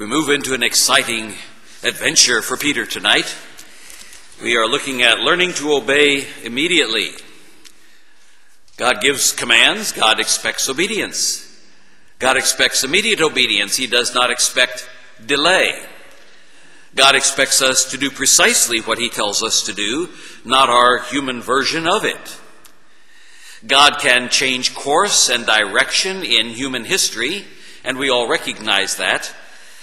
We move into an exciting adventure for Peter tonight. We are looking at learning to obey immediately. God gives commands. God expects obedience. God expects immediate obedience. He does not expect delay. God expects us to do precisely what He tells us to do, not our human version of it. God can change course and direction in human history, and we all recognize that.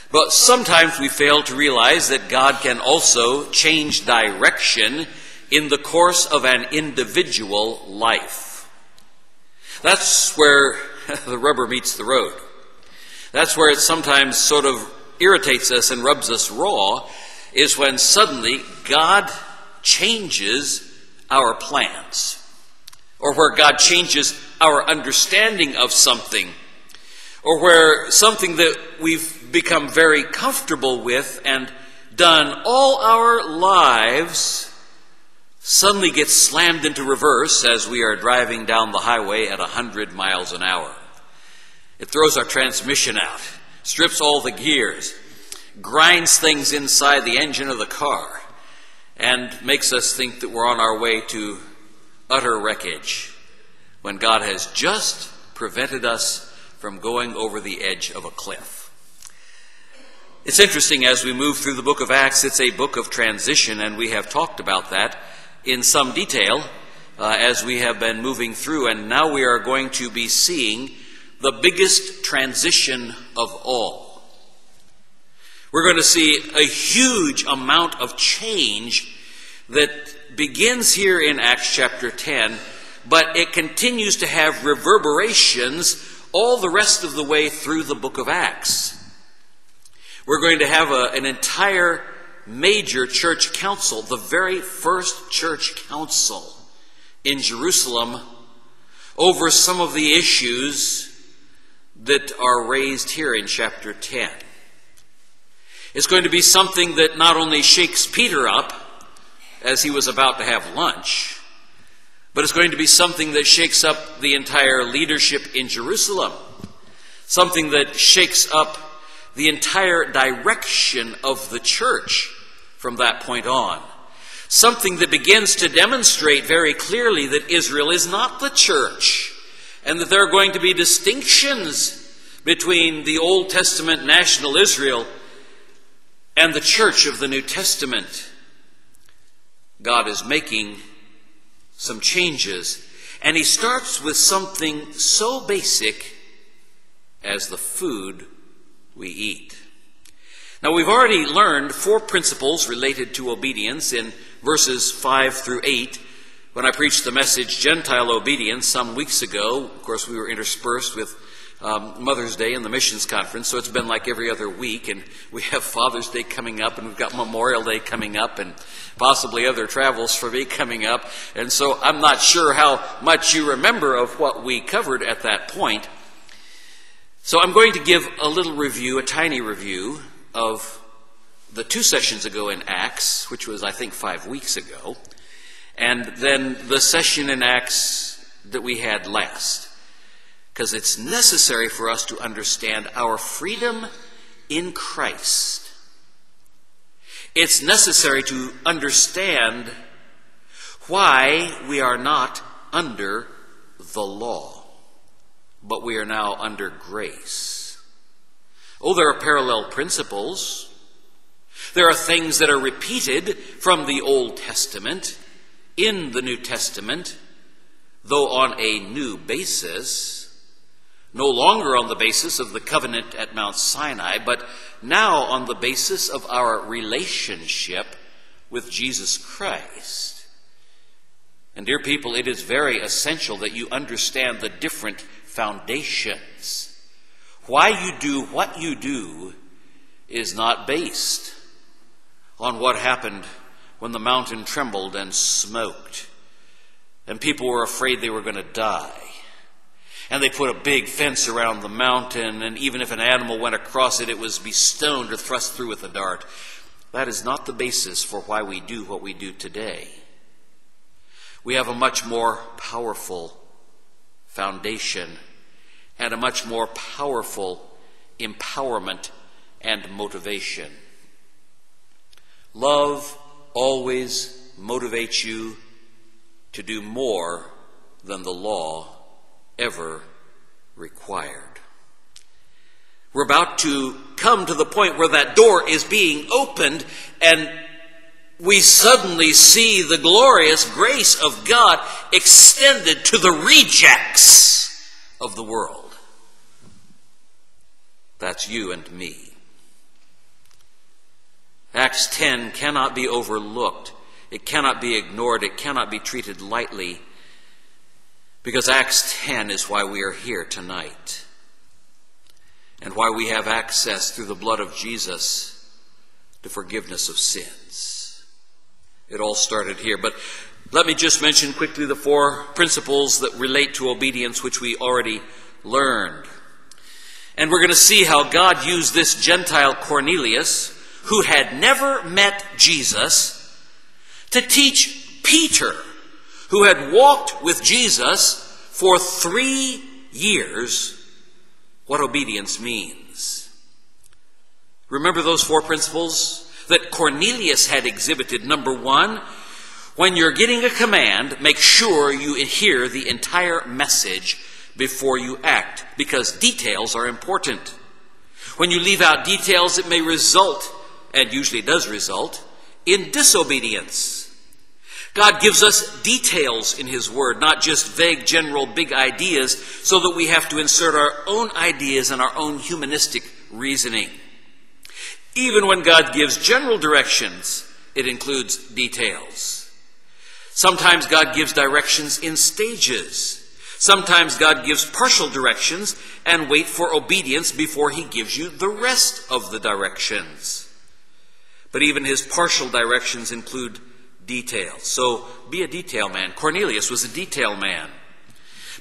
But sometimes we fail to realize that God can also change direction in the course of an individual life. That's where the rubber meets the road. That's where it sometimes sort of irritates us and rubs us raw, is when suddenly God changes our plans, or where God changes our understanding of something, or where something that we've become very comfortable with and done all our lives suddenly gets slammed into reverse as we are driving down the highway at 100 miles an hour. It throws our transmission out, strips all the gears, grinds things inside the engine of the car, and makes us think that we're on our way to utter wreckage, when God has just prevented us from going over the edge of a cliff. It's interesting, as we move through the book of Acts, it's a book of transition, and we have talked about that in some detail as we have been moving through, and now we are going to be seeing the biggest transition of all. We're going to see a huge amount of change that begins here in Acts chapter 10, but it continues to have reverberations all the rest of the way through the book of Acts. We're going to have an entire major church council, the very first church council in Jerusalem, over some of the issues that are raised here in chapter 10. It's going to be something that not only shakes Peter up as he was about to have lunch, but it's going to be something that shakes up the entire leadership in Jerusalem, something that shakes up the entire direction of the church from that point on, something that begins to demonstrate very clearly that Israel is not the church, and that there are going to be distinctions between the Old Testament national Israel and the church of the New Testament. God is making some changes, and He starts with something so basic as the food we eat. Now, we've already learned four principles related to obedience in verses 5 through 8 when I preached the message Gentile Obedience some weeks ago. Of course, we were interspersed with Mother's Day and the missions conference, so it's been like every other week, and we have Father's Day coming up, and we've got Memorial Day coming up, and possibly other travels for me coming up, and so I'm not sure how much you remember of what we covered at that point. So I'm going to give a little review, a tiny review, of the two sessions ago in Acts, which was, I think, 5 weeks ago, and then the session in Acts that we had last, because it's necessary for us to understand our freedom in Christ. It's necessary to understand why we are not under the law, but we are now under grace. Oh, there are parallel principles. There are things that are repeated from the Old Testament in the New Testament, though on a new basis, no longer on the basis of the covenant at Mount Sinai, but now on the basis of our relationship with Jesus Christ. And dear people, it is very essential that you understand the different foundations. Why you do what you do is not based on what happened when the mountain trembled and smoked, and people were afraid they were going to die. And they put a big fence around the mountain, and even if an animal went across it, it was to be stoned or thrust through with a dart. That is not the basis for why we do what we do today. We have a much more powerful foundation and a much more powerful empowerment and motivation. Love always motivates you to do more than the law ever required. We're about to come to the point where that door is being opened, and we suddenly see the glorious grace of God extended to the rejects of the world. That's you and me. Acts 10 cannot be overlooked. It cannot be ignored. It cannot be treated lightly, because Acts 10 is why we are here tonight and why we have access through the blood of Jesus to forgiveness of sins. It all started here. But let me just mention quickly the four principles that relate to obedience, which we already learned. And we're going to see how God used this Gentile Cornelius, who had never met Jesus, to teach Peter, who had walked with Jesus for 3 years, what obedience means. Remember those four principles that Cornelius had exhibited. Number one, when you're getting a command, make sure you hear the entire message before you act, because details are important. When you leave out details, it may result, and usually does result, in disobedience. God gives us details in His Word, not just vague, general, big ideas, so that we have to insert our own ideas and our own humanistic reasoning. Even when God gives general directions, it includes details. Sometimes God gives directions in stages. Sometimes God gives partial directions and waits for obedience before He gives you the rest of the directions. But even His partial directions include details. So be a detail man. Cornelius was a detail man.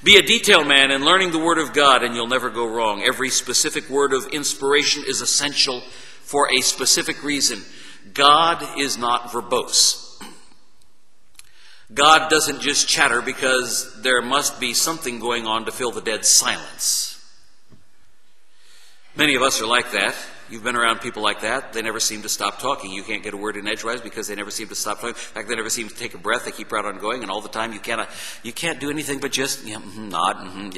Be a detail man in learning the Word of God, and you'll never go wrong. Every specific word of inspiration is essential for a specific reason. God is not verbose. God doesn't just chatter because there must be something going on to fill the dead silence. Many of us are like that. You've been around people like that. They never seem to stop talking. You can't get a word in edgewise because they never seem to stop talking. In fact, they never seem to take a breath. They keep right on going, and all the time you can't do anything but just nod,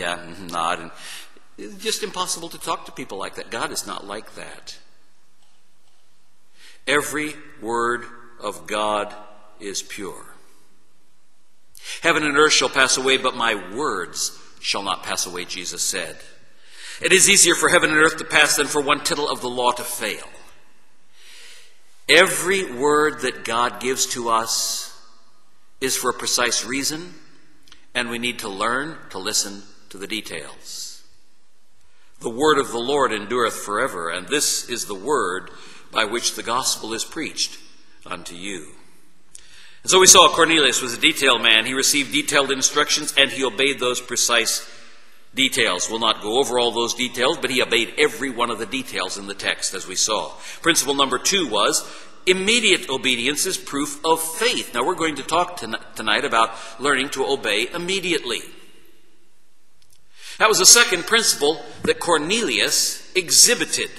nod. And it's just impossible to talk to people like that. God is not like that. Every word of God is pure. Heaven and earth shall pass away, but my words shall not pass away, Jesus said. It is easier for heaven and earth to pass than for one tittle of the law to fail. Every word that God gives to us is for a precise reason, and we need to learn to listen to the details. The word of the Lord endureth forever, and this is the word by which the gospel is preached unto you. And so we saw Cornelius was a detailed man. He received detailed instructions, and he obeyed those precise details. We'll not go over all those details, but he obeyed every one of the details in the text, as we saw. Principle number two was immediate obedience is proof of faith. Now, we're going to talk tonight about learning to obey immediately. That was the second principle that Cornelius exhibited,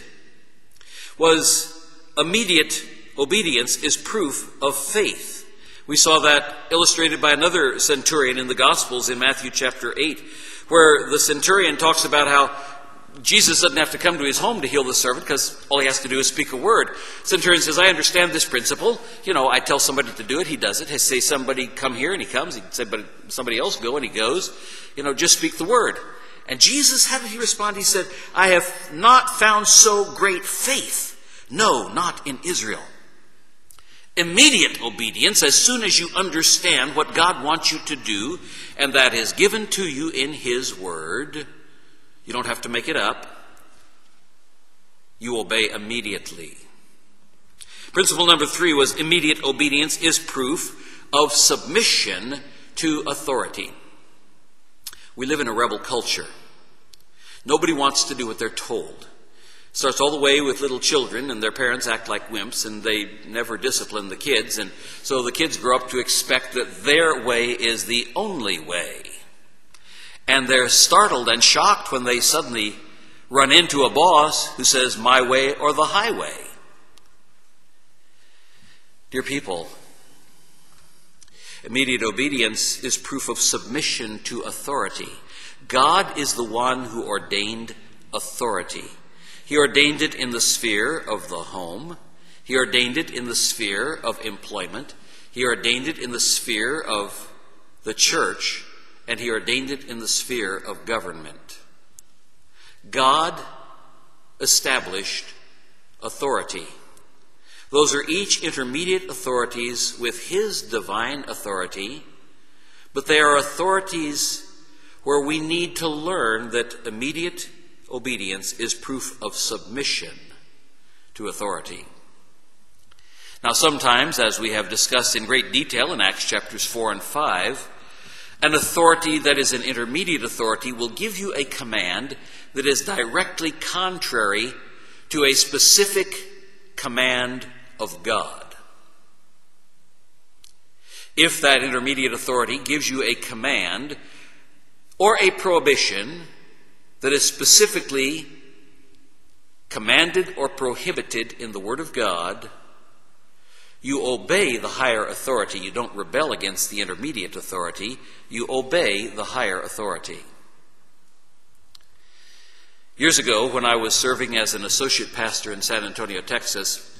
was immediate obedience is proof of faith. We saw that illustrated by another centurion in the Gospels in Matthew chapter 8, where the centurion talks about how Jesus doesn't have to come to his home to heal the servant because all he has to do is speak a word. Centurion says, I understand this principle. You know, I tell somebody to do it, he does it. I say, somebody come here, and he comes. He said, but somebody else go, and he goes. You know, just speak the word. And Jesus, how did he respond? He said, I have not found so great faith. No, not in Israel. Immediate obedience, as soon as you understand what God wants you to do, and that is given to you in His Word, you don't have to make it up, you obey immediately. Principle number three was immediate obedience is proof of submission to authority. We live in a rebel culture. Nobody wants to do what they're told. Starts all the way with little children, and their parents act like wimps, and they never discipline the kids, and so the kids grow up to expect that their way is the only way. And they're startled and shocked when they suddenly run into a boss who says, my way or the highway. Dear people, immediate obedience is proof of submission to authority. God is the one who ordained authority. He ordained it in the sphere of the home. He ordained it in the sphere of employment. He ordained it in the sphere of the church, and he ordained it in the sphere of government. God established authority. Those are each intermediate authorities with his divine authority, but they are authorities where we need to learn that immediate obedience is proof of submission to authority. Now, sometimes, as we have discussed in great detail in Acts chapters 4 and 5, an authority that is an intermediate authority will give you a command that is directly contrary to a specific command of God. If that intermediate authority gives you a command or a prohibition that is specifically commanded or prohibited in the Word of God, you obey the higher authority. You don't rebel against the intermediate authority. You obey the higher authority. Years ago, when I was serving as an associate pastor in San Antonio, Texas,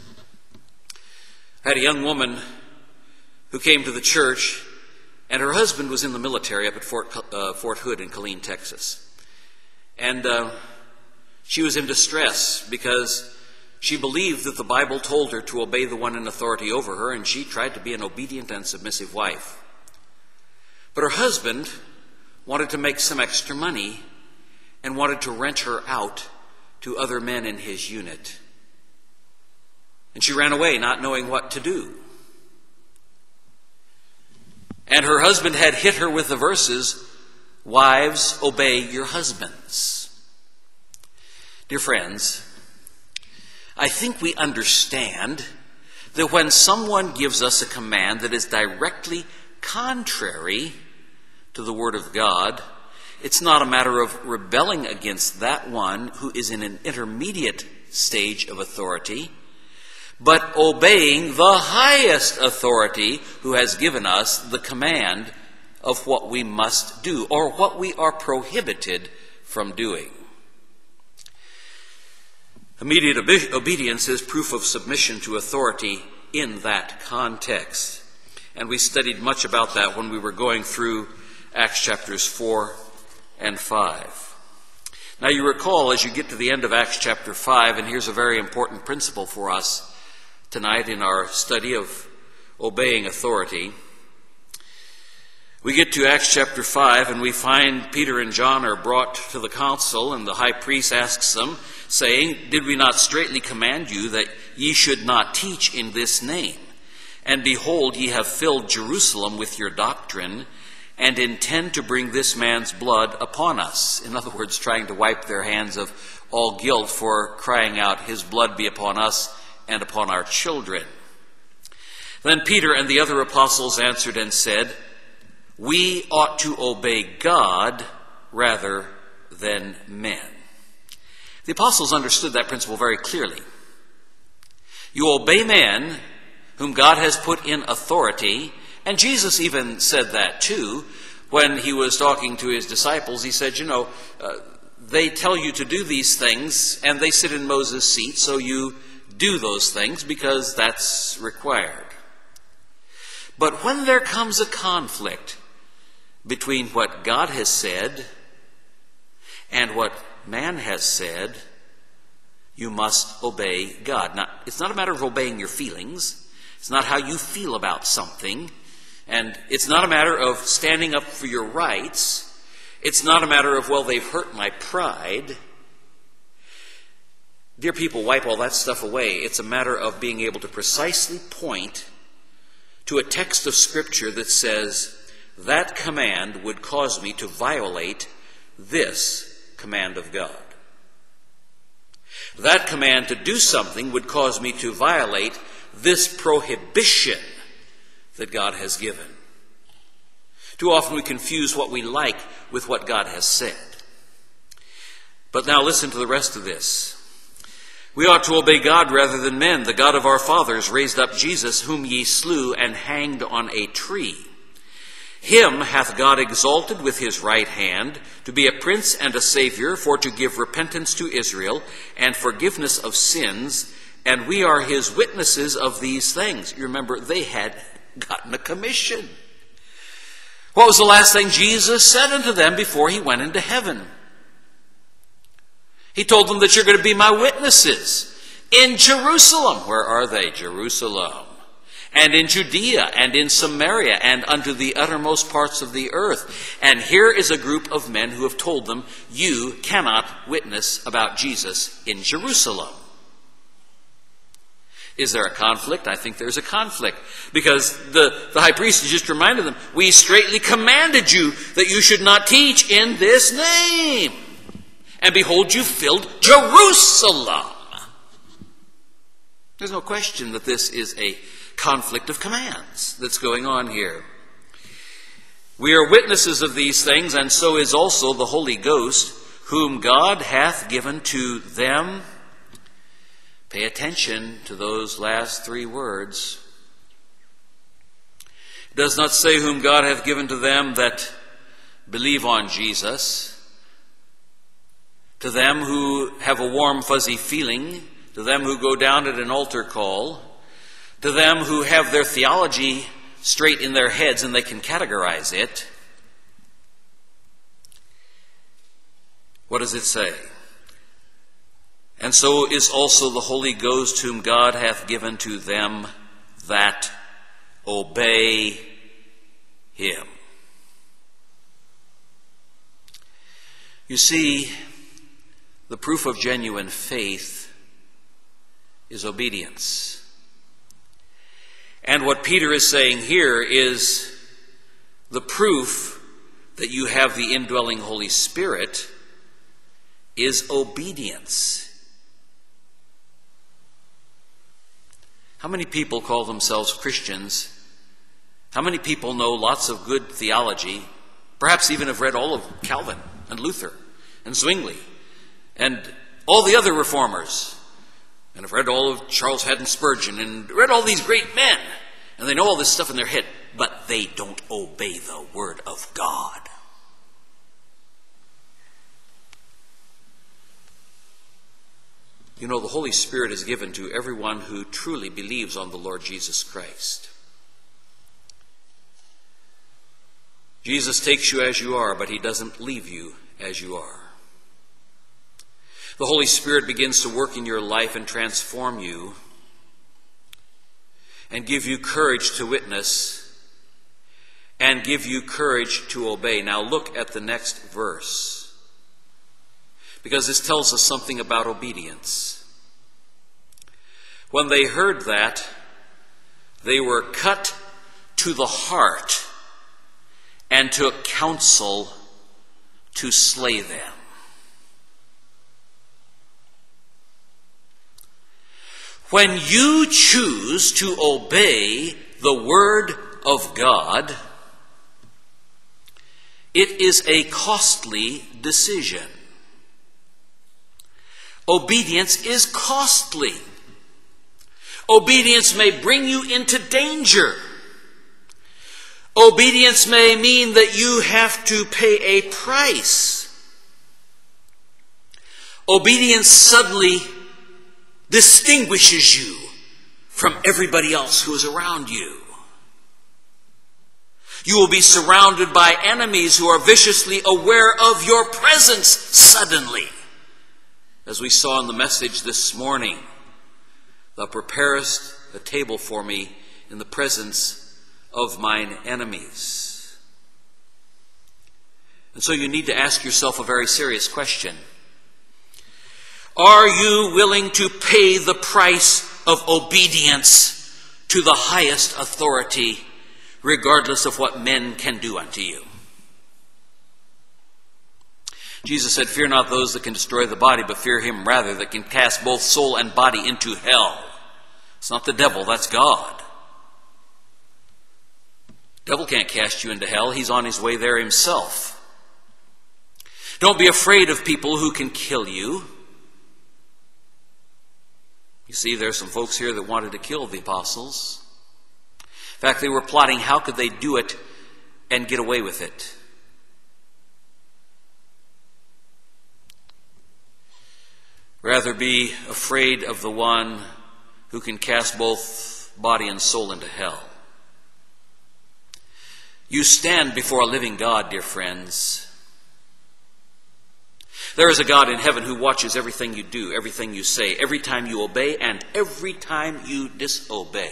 I had a young woman who came to the church, and her husband was in the military up at Fort Hood in Killeen, Texas. And she was in distress because she believed that the Bible told her to obey the one in authority over her, and she tried to be an obedient and submissive wife. But her husband wanted to make some extra money and wanted to rent her out to other men in his unit. And she ran away, not knowing what to do. And her husband had hit her with the verses, "Wives, obey your husbands." Dear friends, I think we understand that when someone gives us a command that is directly contrary to the Word of God, it's not a matter of rebelling against that one who is in an intermediate stage of authority, but obeying the highest authority who has given us the command of what we must do, or what we are prohibited from doing. Immediate obedience is proof of submission to authority in that context. And we studied much about that when we were going through Acts chapters 4 and 5. Now you recall, as you get to the end of Acts chapter 5, and here's a very important principle for us tonight in our study of obeying authority, we get to Acts chapter 5, and we find Peter and John are brought to the council, and the high priest asks them, saying, "Did we not straitly command you that ye should not teach in this name? And behold, ye have filled Jerusalem with your doctrine, and intend to bring this man's blood upon us." In other words, trying to wipe their hands of all guilt for crying out, "His blood be upon us and upon our children." Then Peter and the other apostles answered and said, "We ought to obey God rather than men." The apostles understood that principle very clearly. You obey men whom God has put in authority, and Jesus even said that too. When he was talking to his disciples, he said, they tell you to do these things, and they sit in Moses' seat, so you do those things because that's required. But when there comes a conflict between what God has said and what man has said, you must obey God. Now, it's not a matter of obeying your feelings. It's not how you feel about something. And it's not a matter of standing up for your rights. It's not a matter of, well, they've hurt my pride. Dear people, wipe all that stuff away. It's a matter of being able to precisely point to a text of Scripture that says, that command would cause me to violate this command of God. That command to do something would cause me to violate this prohibition that God has given. Too often we confuse what we like with what God has said. But now listen to the rest of this. We ought to obey God rather than men. The God of our fathers raised up Jesus, whom ye slew and hanged on a tree. Him hath God exalted with his right hand, to be a prince and a savior, for to give repentance to Israel and forgiveness of sins, and we are his witnesses of these things. You remember, they had gotten a commission. What was the last thing Jesus said unto them before he went into heaven? He told them that you're going to be my witnesses in Jerusalem. Where are they? Jerusalem. And in Judea, and in Samaria, and unto the uttermost parts of the earth. And here is a group of men who have told them, you cannot witness about Jesus in Jerusalem. Is there a conflict? I think there's a conflict. Because the high priest just reminded them, we straitly commanded you that you should not teach in this name. And behold, you filled Jerusalem. There's no question that this is a conflict of commands that's going on here. We are witnesses of these things, and so is also the Holy Ghost, whom God hath given to them. Pay attention to those last three words. It does not say whom God hath given to them that believe on Jesus, to them who have a warm fuzzy feeling, to them who go down at an altar call, to them who have their theology straight in their heads and they can categorize it. What does it say? And so is also the Holy Ghost, whom God hath given to them that obey him. You see, the proof of genuine faith is obedience. And what Peter is saying here is the proof that you have the indwelling Holy Spirit is obedience. How many people call themselves Christians? How many people know lots of good theology? Perhaps even have read all of Calvin and Luther and Zwingli and all the other reformers. And have read all of Charles Haddon Spurgeon and read all these great men. And they know all this stuff in their head, but they don't obey the Word of God. You know, the Holy Spirit is given to everyone who truly believes on the Lord Jesus Christ. Jesus takes you as you are, but he doesn't leave you as you are. The Holy Spirit begins to work in your life and transform you and give you courage to witness and give you courage to obey. Now look at the next verse, because this tells us something about obedience. When they heard that, they were cut to the heart and took counsel to slay them. When you choose to obey the Word of God, it is a costly decision. Obedience is costly. Obedience may bring you into danger. Obedience may mean that you have to pay a price. Obedience suddenly distinguishes you from everybody else who is around you. You will be surrounded by enemies who are viciously aware of your presence suddenly. As we saw in the message this morning, thou preparest a table for me in the presence of mine enemies. And so you need to ask yourself a very serious question. Are you willing to pay the price of obedience to the highest authority, regardless of what men can do unto you? Jesus said, fear not those that can destroy the body, but fear him rather that can cast both soul and body into hell. It's not the devil, that's God. The devil can't cast you into hell. He's on his way there himself. Don't be afraid of people who can kill you. You see, there's some folks here that wanted to kill the apostles. In fact, they were plotting how could they do it and get away with it. Rather be afraid of the one who can cast both body and soul into hell. You stand before a living God, dear friends. There is a God in heaven who watches everything you do, everything you say, every time you obey and every time you disobey,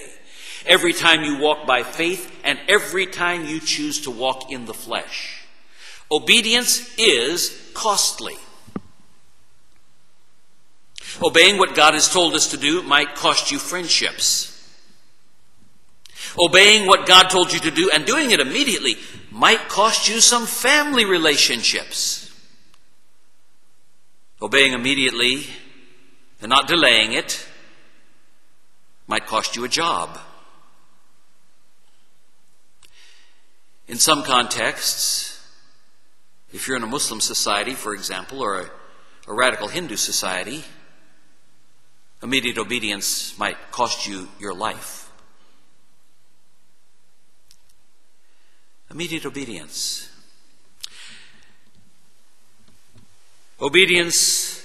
every time you walk by faith and every time you choose to walk in the flesh. Obedience is costly. Obeying what God has told us to do might cost you friendships. Obeying what God told you to do and doing it immediately might cost you some family relationships. Obeying immediately and not delaying it might cost you a job. In some contexts, if you're in a Muslim society, for example, or a radical Hindu society, immediate obedience might cost you your life. Immediate obedience. Obedience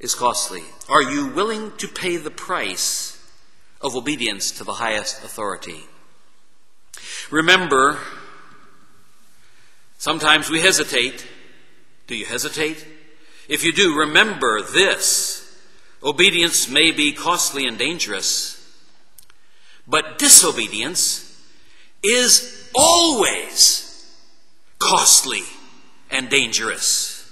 is costly. Are you willing to pay the price of obedience to the highest authority? Remember, sometimes we hesitate. Do you hesitate? If you do, remember this. Obedience may be costly and dangerous, but disobedience is always costly and dangerous.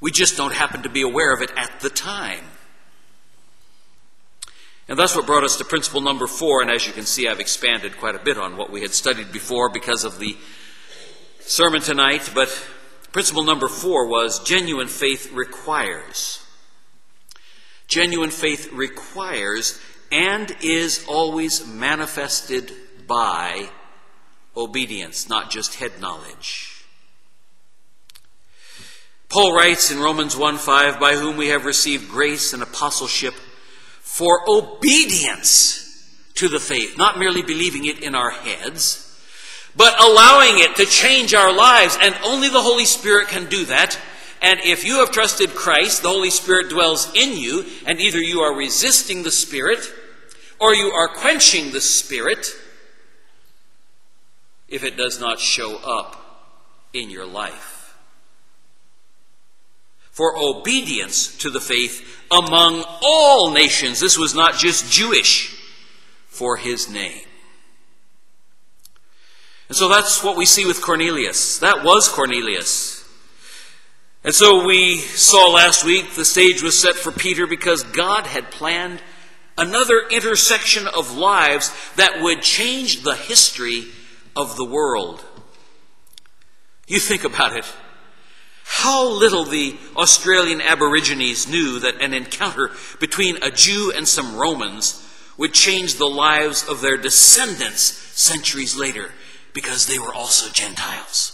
We just don't happen to be aware of it at the time. And that's what brought us to principle number 4, and as you can see, I've expanded quite a bit on what we had studied before because of the sermon tonight, but principle number 4 was genuine faith requires. Genuine faith requires and is always manifested by obedience, not just head knowledge. Paul writes in Romans 1:5, by whom we have received grace and apostleship for obedience to the faith, not merely believing it in our heads, but allowing it to change our lives, and only the Holy Spirit can do that. And if you have trusted Christ, the Holy Spirit dwells in you, and either you are resisting the Spirit or you are quenching the Spirit if it does not show up in your life. For obedience to the faith among all nations, this was not just Jewish, for his name. And so that's what we see with Cornelius. That was Cornelius. And so we saw last week the stage was set for Peter because God had planned another intersection of lives that would change the history of the world. You think about it. How little the Australian Aborigines knew that an encounter between a Jew and some Romans would change the lives of their descendants centuries later, because they were also Gentiles.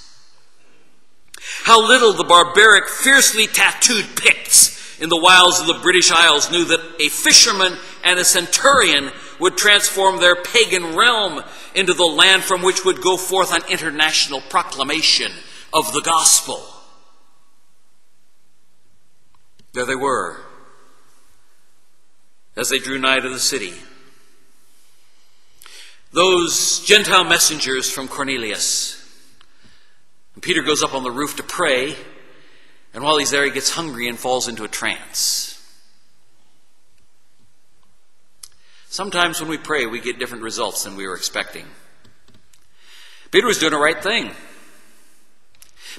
How little the barbaric, fiercely tattooed Picts in the wilds of the British Isles knew that a fisherman and a centurion would transform their pagan realm into the land from which would go forth an international proclamation of the gospel. There they were, as they drew nigh to the city. Those Gentile messengers from Cornelius. And Peter goes up on the roof to pray, and while he's there, he gets hungry and falls into a trance. Sometimes when we pray, we get different results than we were expecting. Peter was doing the right thing.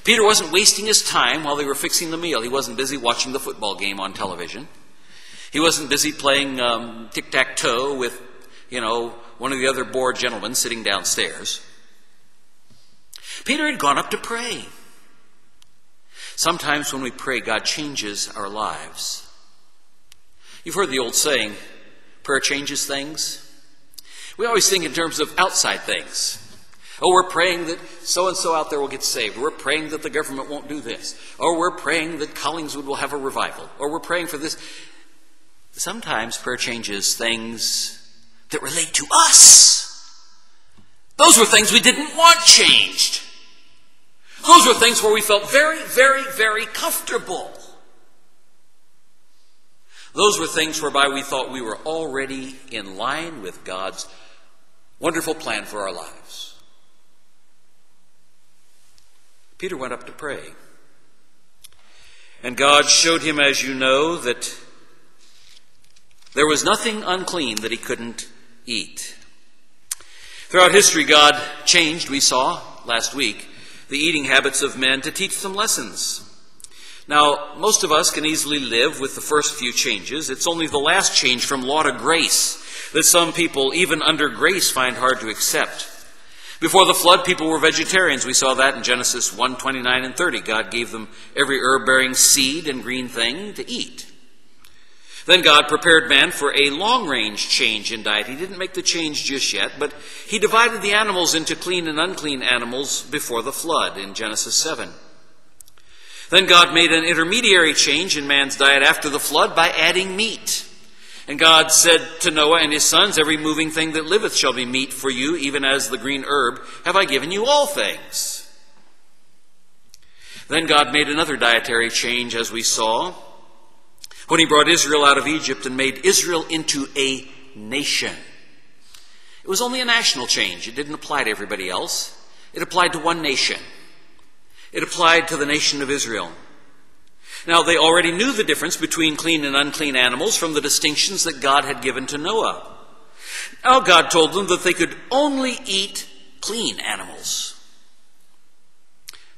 Peter wasn't wasting his time while they were fixing the meal. He wasn't busy watching the football game on television. He wasn't busy playing tic-tac-toe with, one of the other bored gentlemen sitting downstairs. Peter had gone up to pray. Sometimes when we pray, God changes our lives. You've heard the old saying, prayer changes things. We always think in terms of outside things. Oh, we're praying that so-and-so out there will get saved. We're praying that the government won't do this. Or we're praying that Collingswood will have a revival. Or we're praying for this. Sometimes prayer changes things that relate to us. Those were things we didn't want changed. Those were things where we felt very, very, very comfortable. Those were things whereby we thought we were already in line with God's wonderful plan for our lives. Peter went up to pray, and God showed him, as you know, that there was nothing unclean that he couldn't eat. Throughout history, God changed, we saw last week, the eating habits of men to teach them lessons. Now, most of us can easily live with the first few changes. It's only the last change from law to grace that some people, even under grace, find hard to accept. Before the flood, people were vegetarians. We saw that in Genesis 1:29 and 30. God gave them every herb-bearing seed and green thing to eat. Then God prepared man for a long-range change in diet. He didn't make the change just yet, but he divided the animals into clean and unclean animals before the flood in Genesis 7. Then God made an intermediary change in man's diet after the flood by adding meat. And God said to Noah and his sons, "Every moving thing that liveth shall be meat for you, even as the green herb have I given you all things." Then God made another dietary change, as we saw, when he brought Israel out of Egypt and made Israel into a nation. It was only a national change. It didn't apply to everybody else. It applied to one nation. It applied to the nation of Israel. Now, they already knew the difference between clean and unclean animals from the distinctions that God had given to Noah. Now, God told them that they could only eat clean animals.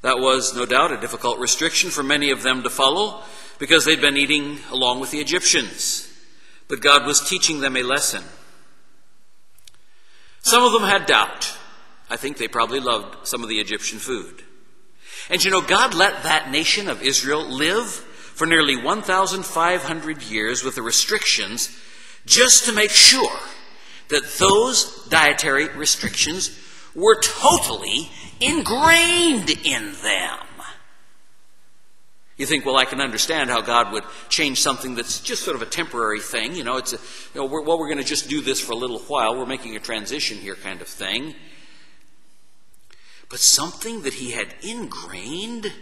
That was, no doubt, a difficult restriction for many of them to follow because they'd been eating along with the Egyptians. But God was teaching them a lesson. Some of them had doubt. I think they probably loved some of the Egyptian food. And you know, God let that nation of Israel live for nearly 1,500 years with the restrictions just to make sure that those dietary restrictions were totally ingrained in them. You think, well, I can understand how God would change something that's just sort of a temporary thing. You know, it's a, you know, we're going to just do this for a little while. We're making a transition here kind of thing. But something that he had ingrained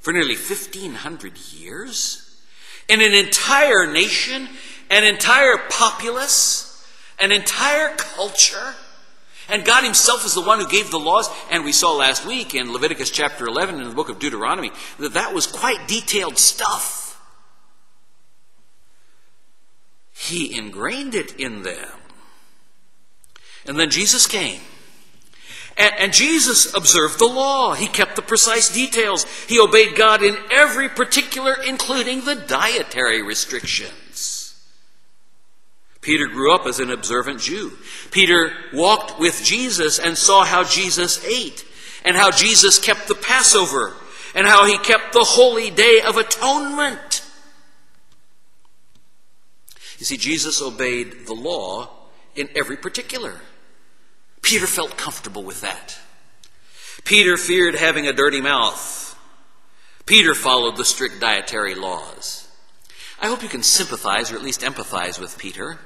for nearly 1,500 years in an entire nation, an entire populace, an entire culture. And God himself is the one who gave the laws. And we saw last week in Leviticus chapter 11 in the book of Deuteronomy that that was quite detailed stuff. He ingrained it in them. And then Jesus came. And Jesus observed the law. He kept the precise details. He obeyed God in every particular, including the dietary restrictions. Peter grew up as an observant Jew. Peter walked with Jesus and saw how Jesus ate, and how Jesus kept the Passover, and how he kept the holy day of atonement. You see, Jesus obeyed the law in every particular. Peter felt comfortable with that. Peter feared having a dirty mouth. Peter followed the strict dietary laws. I hope you can sympathize, or at least empathize, with Peter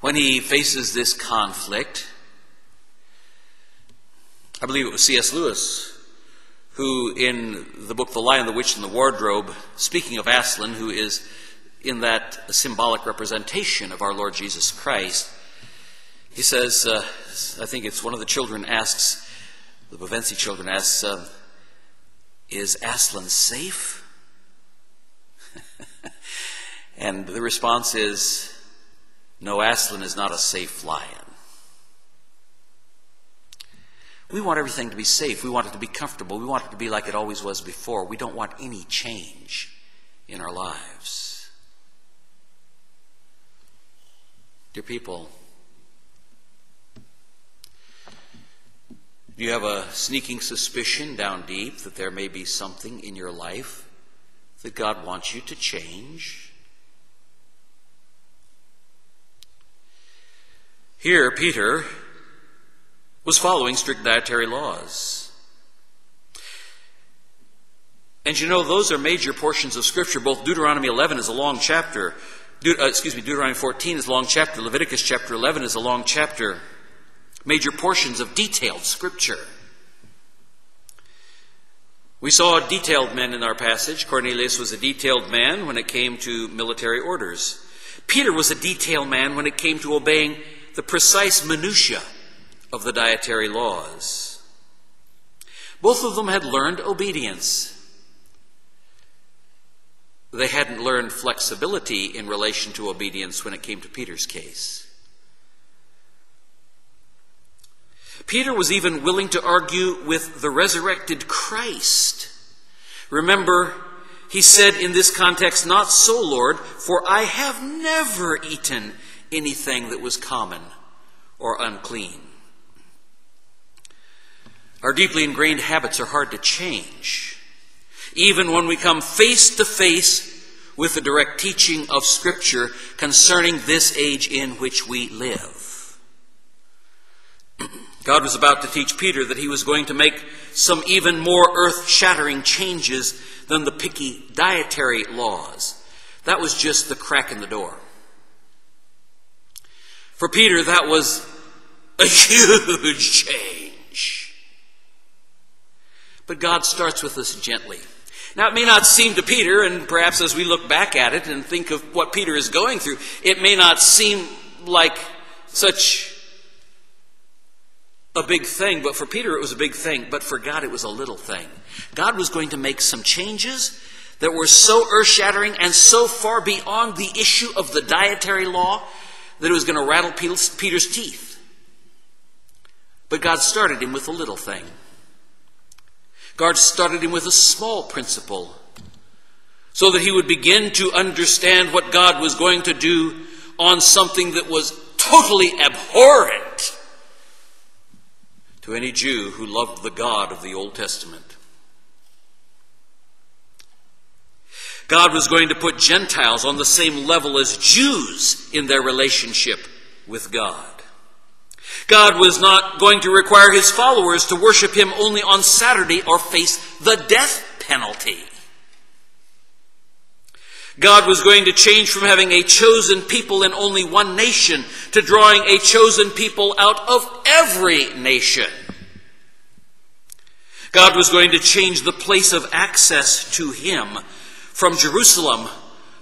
when he faces this conflict. I believe it was C.S. Lewis who, in the book The Lion, the Witch, and the Wardrobe, speaking of Aslan, who is in that symbolic representation of our Lord Jesus Christ, he says, I think it's one of the children asks, the Pevensie children asks, is Aslan safe? And the response is, no, Aslan is not a safe lion. We want everything to be safe. We want it to be comfortable. We want it to be like it always was before. We don't want any change in our lives. Dear people, do you have a sneaking suspicion down deep that there may be something in your life that God wants you to change? Here, Peter was following strict dietary laws. And you know, those are major portions of Scripture. Both Deuteronomy 11 is a long chapter. Deuteronomy 14 is a long chapter. Leviticus chapter 11 is a long chapter. Major portions of detailed Scripture. We saw detailed men in our passage. Cornelius was a detailed man when it came to military orders. Peter was a detailed man when it came to obeying the precise minutiae of the dietary laws. Both of them had learned obedience. They hadn't learned flexibility in relation to obedience when it came to Peter's case. Peter was even willing to argue with the resurrected Christ. Remember, he said in this context, "Not so, Lord, for I have never eaten anything that was common or unclean." Our deeply ingrained habits are hard to change, even when we come face to face with the direct teaching of Scripture concerning this age in which we live. God was about to teach Peter that he was going to make some even more earth-shattering changes than the picky dietary laws. That was just the crack in the door. For Peter, that was a huge change. But God starts with us gently. Now, it may not seem to Peter, and perhaps as we look back at it and think of what Peter is going through, it may not seem like such a big thing, but for Peter it was a big thing, but for God it was a little thing. God was going to make some changes that were so earth-shattering and so far beyond the issue of the dietary law that it was going to rattle Peter's teeth. But God started him with a little thing. God started him with a small principle so that he would begin to understand what God was going to do on something that was totally abhorrent to any Jew who loved the God of the Old Testament. God was going to put Gentiles on the same level as Jews in their relationship with God. God was not going to require his followers to worship him only on Saturday or face the death penalty. God was going to change from having a chosen people in only one nation to drawing a chosen people out of every nation. God was going to change the place of access to him from Jerusalem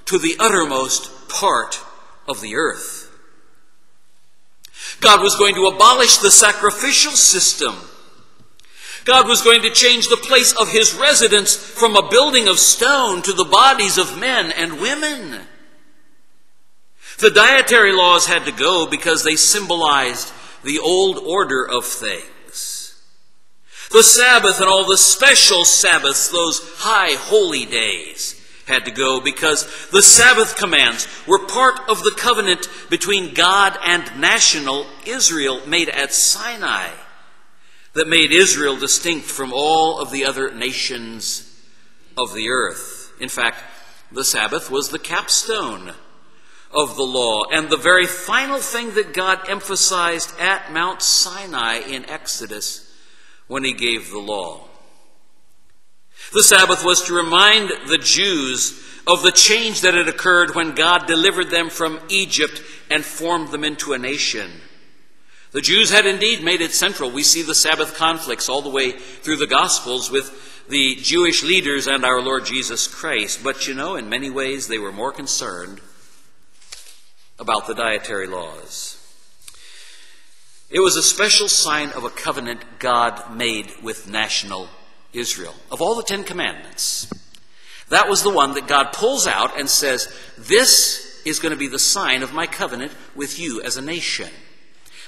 to the uttermost part of the earth. God was going to abolish the sacrificial system. God was going to change the place of his residence from a building of stone to the bodies of men and women. The dietary laws had to go because they symbolized the old order of things. The Sabbath and all the special Sabbaths, those high holy days, had to go because the Sabbath commands were part of the covenant between God and national Israel made at Sinai, that made Israel distinct from all of the other nations of the earth. In fact, the Sabbath was the capstone of the law and the very final thing that God emphasized at Mount Sinai in Exodus when he gave the law. The Sabbath was to remind the Jews of the change that had occurred when God delivered them from Egypt and formed them into a nation. The Jews had indeed made it central. We see the Sabbath conflicts all the way through the Gospels with the Jewish leaders and our Lord Jesus Christ. But you know, in many ways, they were more concerned about the dietary laws. It was a special sign of a covenant God made with national Israel. Of all the 10 Commandments, that was the one that God pulls out and says, "This is going to be the sign of my covenant with you as a nation."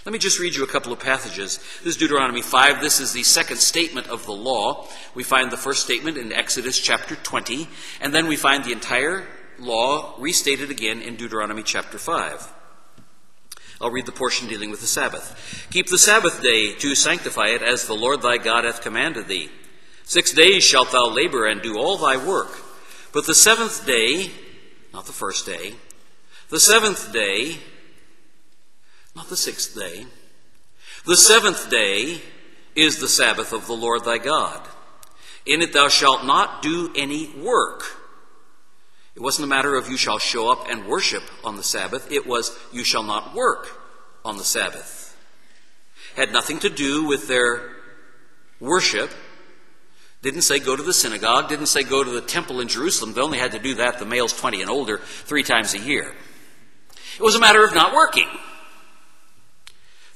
Let me just read you a couple of passages. This is Deuteronomy 5. This is the second statement of the law. We find the first statement in Exodus chapter 20, and then we find the entire law restated again in Deuteronomy chapter 5. I'll read the portion dealing with the Sabbath. "Keep the Sabbath day to sanctify it, as the Lord thy God hath commanded thee. 6 days shalt thou labor and do all thy work. But the seventh day," not the first day, "the seventh day," not the sixth day, The seventh day is the Sabbath of the Lord thy God. In it thou shalt not do any work. It wasn't a matter of you shall show up and worship on the Sabbath. It was you shall not work on the Sabbath. Had nothing to do with their worship. Didn't say go to the synagogue. Didn't say go to the temple in Jerusalem. They only had to do that, the males 20 and older, 3 times a year. It was a matter of not working.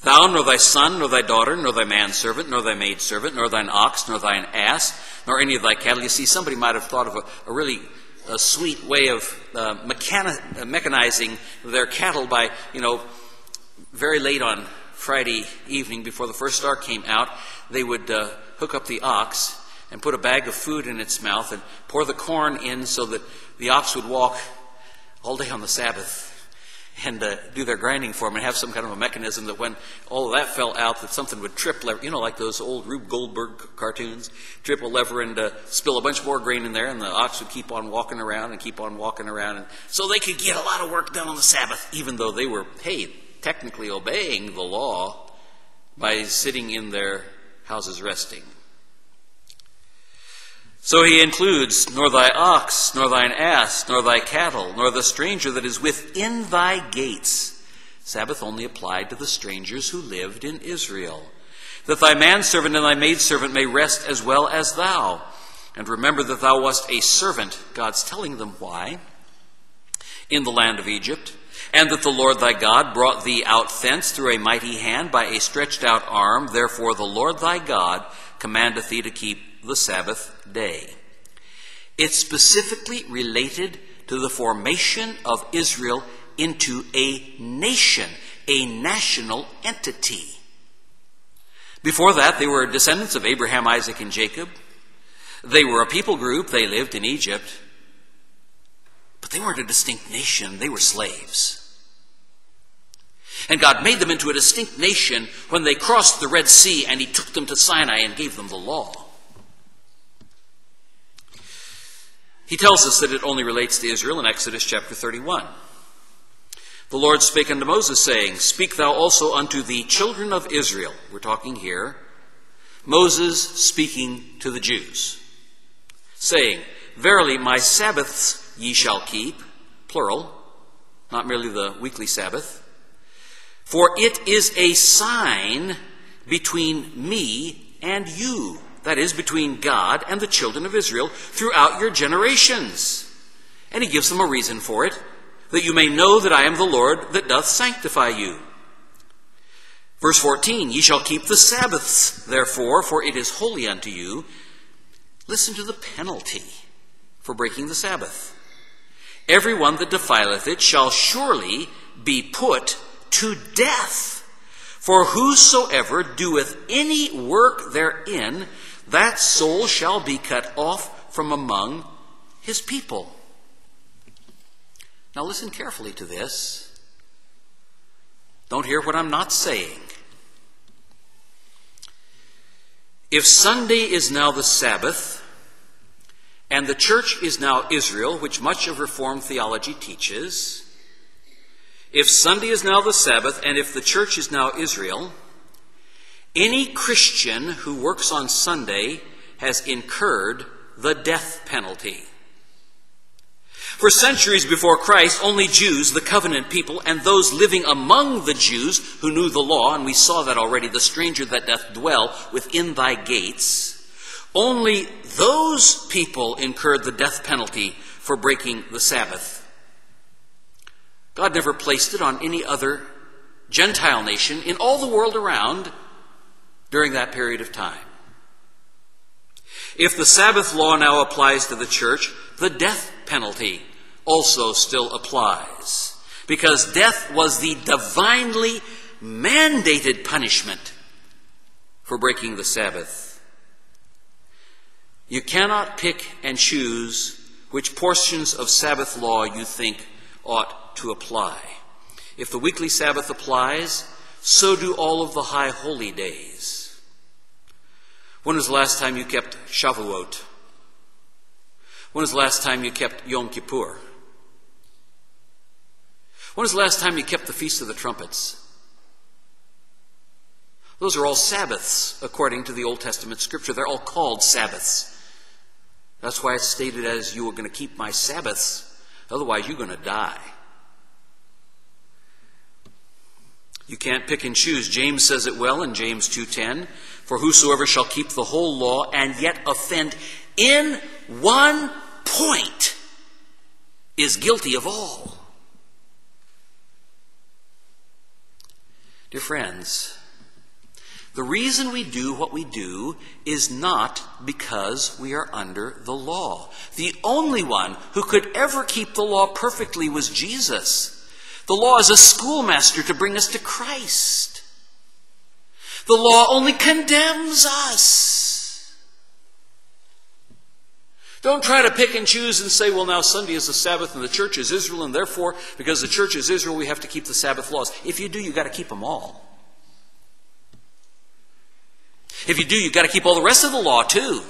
Thou, nor thy son, nor thy daughter, nor thy manservant, nor thy maidservant, nor thine ox, nor thine ass, nor any of thy cattle. You see, somebody might have thought of a really sweet way of mechanizing their cattle by, very late on Friday evening before the first star came out, they would hook up the ox and put a bag of food in its mouth and pour the corn in so that the ox would walk all day on the Sabbath and do their grinding for them and have some kind of a mechanism that when all that fell out that something would trip lever, like those old Rube Goldberg cartoons, trip a lever and spill a bunch more grain in there, and the ox would keep on walking around and keep on walking around, and so they could get a lot of work done on the Sabbath, even though they were, technically obeying the law by sitting in their houses resting. So he includes, nor thy ox, nor thine ass, nor thy cattle, nor the stranger that is within thy gates. Sabbath only applied to the strangers who lived in Israel. That thy manservant and thy maidservant may rest as well as thou. And remember that thou wast a servant, God's telling them why, in the land of Egypt. And that the Lord thy God brought thee out thence through a mighty hand by a stretched out arm. Therefore the Lord thy God commandeth thee to keep the Sabbath day. It's specifically related to the formation of Israel into a nation, a national entity. Before that, they were descendants of Abraham, Isaac, and Jacob. They were a people group. They lived in Egypt. But they weren't a distinct nation. They were slaves. And God made them into a distinct nation when they crossed the Red Sea, and he took them to Sinai and gave them the law. He tells us that it only relates to Israel in Exodus chapter 31. The Lord spake unto Moses, saying, Speak thou also unto the children of Israel. We're talking here. Moses speaking to the Jews, saying, Verily my Sabbaths ye shall keep, plural, not merely the weekly Sabbath. For it is a sign between me and you. That is, between God and the children of Israel throughout your generations. And he gives them a reason for it, that you may know that I am the Lord that doth sanctify you. Verse 14, Ye shall keep the Sabbaths, therefore, for it is holy unto you. Listen to the penalty for breaking the Sabbath. Every one that defileth it shall surely be put to death. For whosoever doeth any work therein, that soul shall be cut off from among his people. Now listen carefully to this. Don't hear what I'm not saying. If Sunday is now the Sabbath, and the church is now Israel, which much of Reformed theology teaches, if Sunday is now the Sabbath, and if the church is now Israel, any Christian who works on Sunday has incurred the death penalty. For centuries before Christ, only Jews, the covenant people, and those living among the Jews who knew the law, and we saw that already, the stranger that doth dwell within thy gates, only those people incurred the death penalty for breaking the Sabbath. God never placed it on any other Gentile nation in all the world around during that period of time. If the Sabbath law now applies to the church, the death penalty also still applies, because death was the divinely mandated punishment for breaking the Sabbath. You cannot pick and choose which portions of Sabbath law you think ought to apply. If the weekly Sabbath applies, so do all of the high holy days. When was the last time you kept Shavuot? When was the last time you kept Yom Kippur? When was the last time you kept the Feast of the Trumpets? Those are all Sabbaths according to the Old Testament Scripture. They're all called Sabbaths. That's why it's stated as, you are going to keep my Sabbaths, otherwise you're going to die. You can't pick and choose. James says it well in James 2:10, for whosoever shall keep the whole law and yet offend in one point is guilty of all. Dear friends, the reason we do what we do is not because we are under the law. The only one who could ever keep the law perfectly was Jesus. The law is a schoolmaster to bring us to Christ. The law only condemns us. Don't try to pick and choose and say, well, now Sunday is the Sabbath and the church is Israel, and therefore, because the church is Israel, we have to keep the Sabbath laws. If you do, you've got to keep them all. If you do, you've got to keep all the rest of the law too.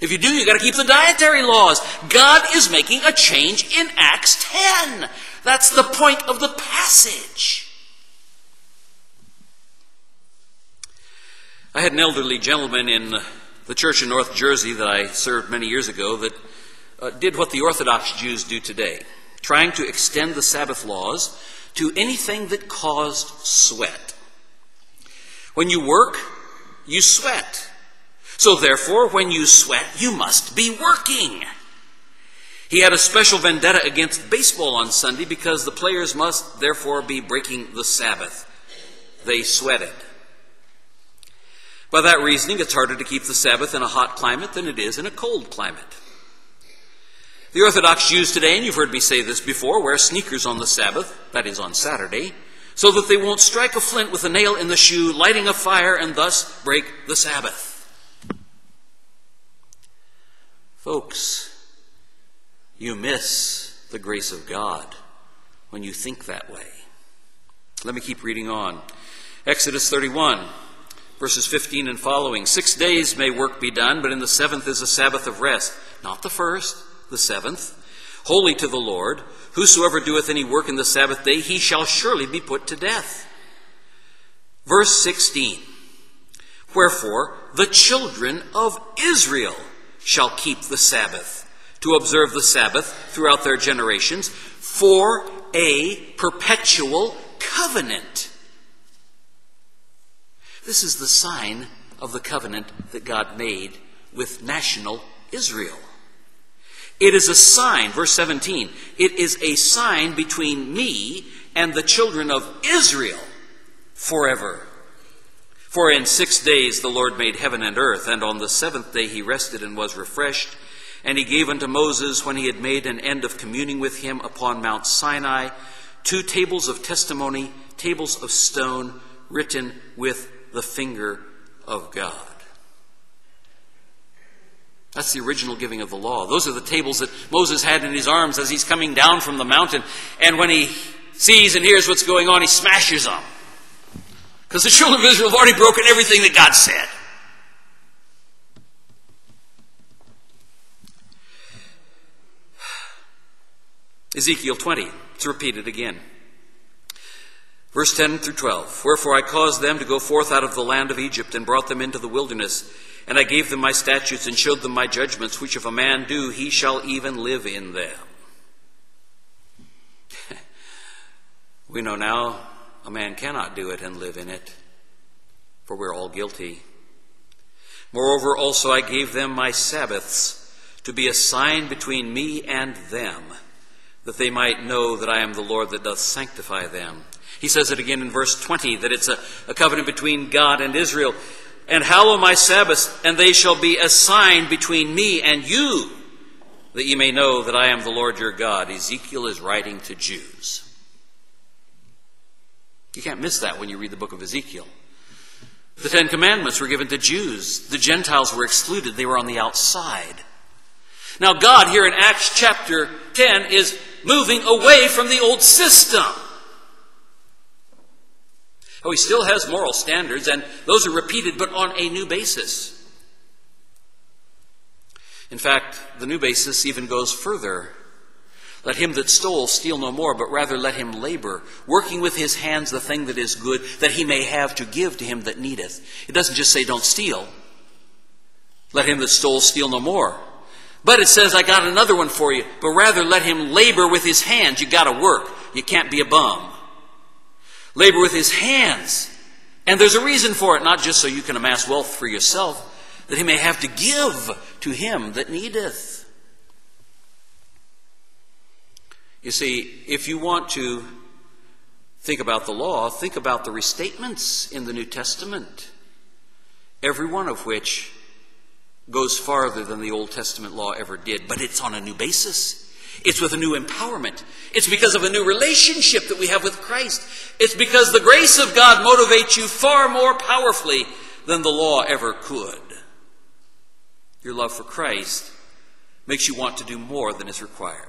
If you do, you've got to keep the dietary laws. God is making a change in Acts 10. That's the point of the passage. I had an elderly gentleman in the church in North Jersey that I served many years ago that did what the Orthodox Jews do today, trying to extend the Sabbath laws to anything that caused sweat. When you work, you sweat. So therefore, when you sweat, you must be working. He had a special vendetta against baseball on Sunday because the players must therefore be breaking the Sabbath. They sweated. By that reasoning, it's harder to keep the Sabbath in a hot climate than it is in a cold climate. The Orthodox Jews today, and you've heard me say this before, wear sneakers on the Sabbath, that is on Saturday, so that they won't strike a flint with a nail in the shoe, lighting a fire, and thus break the Sabbath. Folks, you miss the grace of God when you think that way. Let me keep reading on. Exodus 31, verses 15 and following. 6 days may work be done, but in the seventh is a Sabbath of rest. Not the first, the seventh. Holy to the Lord. Whosoever doeth any work in the Sabbath day, he shall surely be put to death. Verse 16. Wherefore, the children of Israel shall keep the Sabbath, to observe the Sabbath throughout their generations, for a perpetual covenant. This is the sign of the covenant that God made with national Israel. It is a sign, verse 17, it is a sign between me and the children of Israel forever. For in 6 days the Lord made heaven and earth, and on the seventh day he rested and was refreshed. And he gave unto Moses, when he had made an end of communing with him upon Mount Sinai, 2 tables of testimony, tables of stone, written with the finger of God. That's the original giving of the law. Those are the tables that Moses had in his arms as he's coming down from the mountain. And when he sees and hears what's going on, he smashes them. Because the children of Israel have already broken everything that God said. Ezekiel 20, it's repeated again. Verse 10 through 12. Wherefore I caused them to go forth out of the land of Egypt, and brought them into the wilderness. And I gave them my statutes, and showed them my judgments, which if a man do, he shall even live in them. We know now, a man cannot do it and live in it, for we're all guilty. Moreover, also I gave them my Sabbaths, to be a sign between me and them, that they might know that I am the Lord that doth sanctify them. He says it again in verse 20, that it's a covenant between God and Israel. And hallow my Sabbaths, and they shall be a sign between me and you, that ye may know that I am the Lord your God. Ezekiel is writing to Jews. You can't miss that when you read the book of Ezekiel. The 10 Commandments were given to Jews. The Gentiles were excluded. They were on the outside. Now God here in Acts chapter 10 is moving away from the old system. Oh, he still has moral standards, and those are repeated, but on a new basis. In fact, the new basis even goes further. Let him that stole steal no more, but rather let him labor, working with his hands the thing that is good, that he may have to give to him that needeth. It doesn't just say don't steal. Let him that stole steal no more. But it says, I got another one for you, but rather let him labor with his hands. You got to work. You can't be a bum. Labor with his hands. And there's a reason for it, not just so you can amass wealth for yourself, that he may have to give to him that needeth. You see, if you want to think about the law, think about the restatements in the New Testament, every one of which goes farther than the Old Testament law ever did, but it's on a new basis. It's with a new empowerment. It's because of a new relationship that we have with Christ. It's because the grace of God motivates you far more powerfully than the law ever could. Your love for Christ makes you want to do more than is required.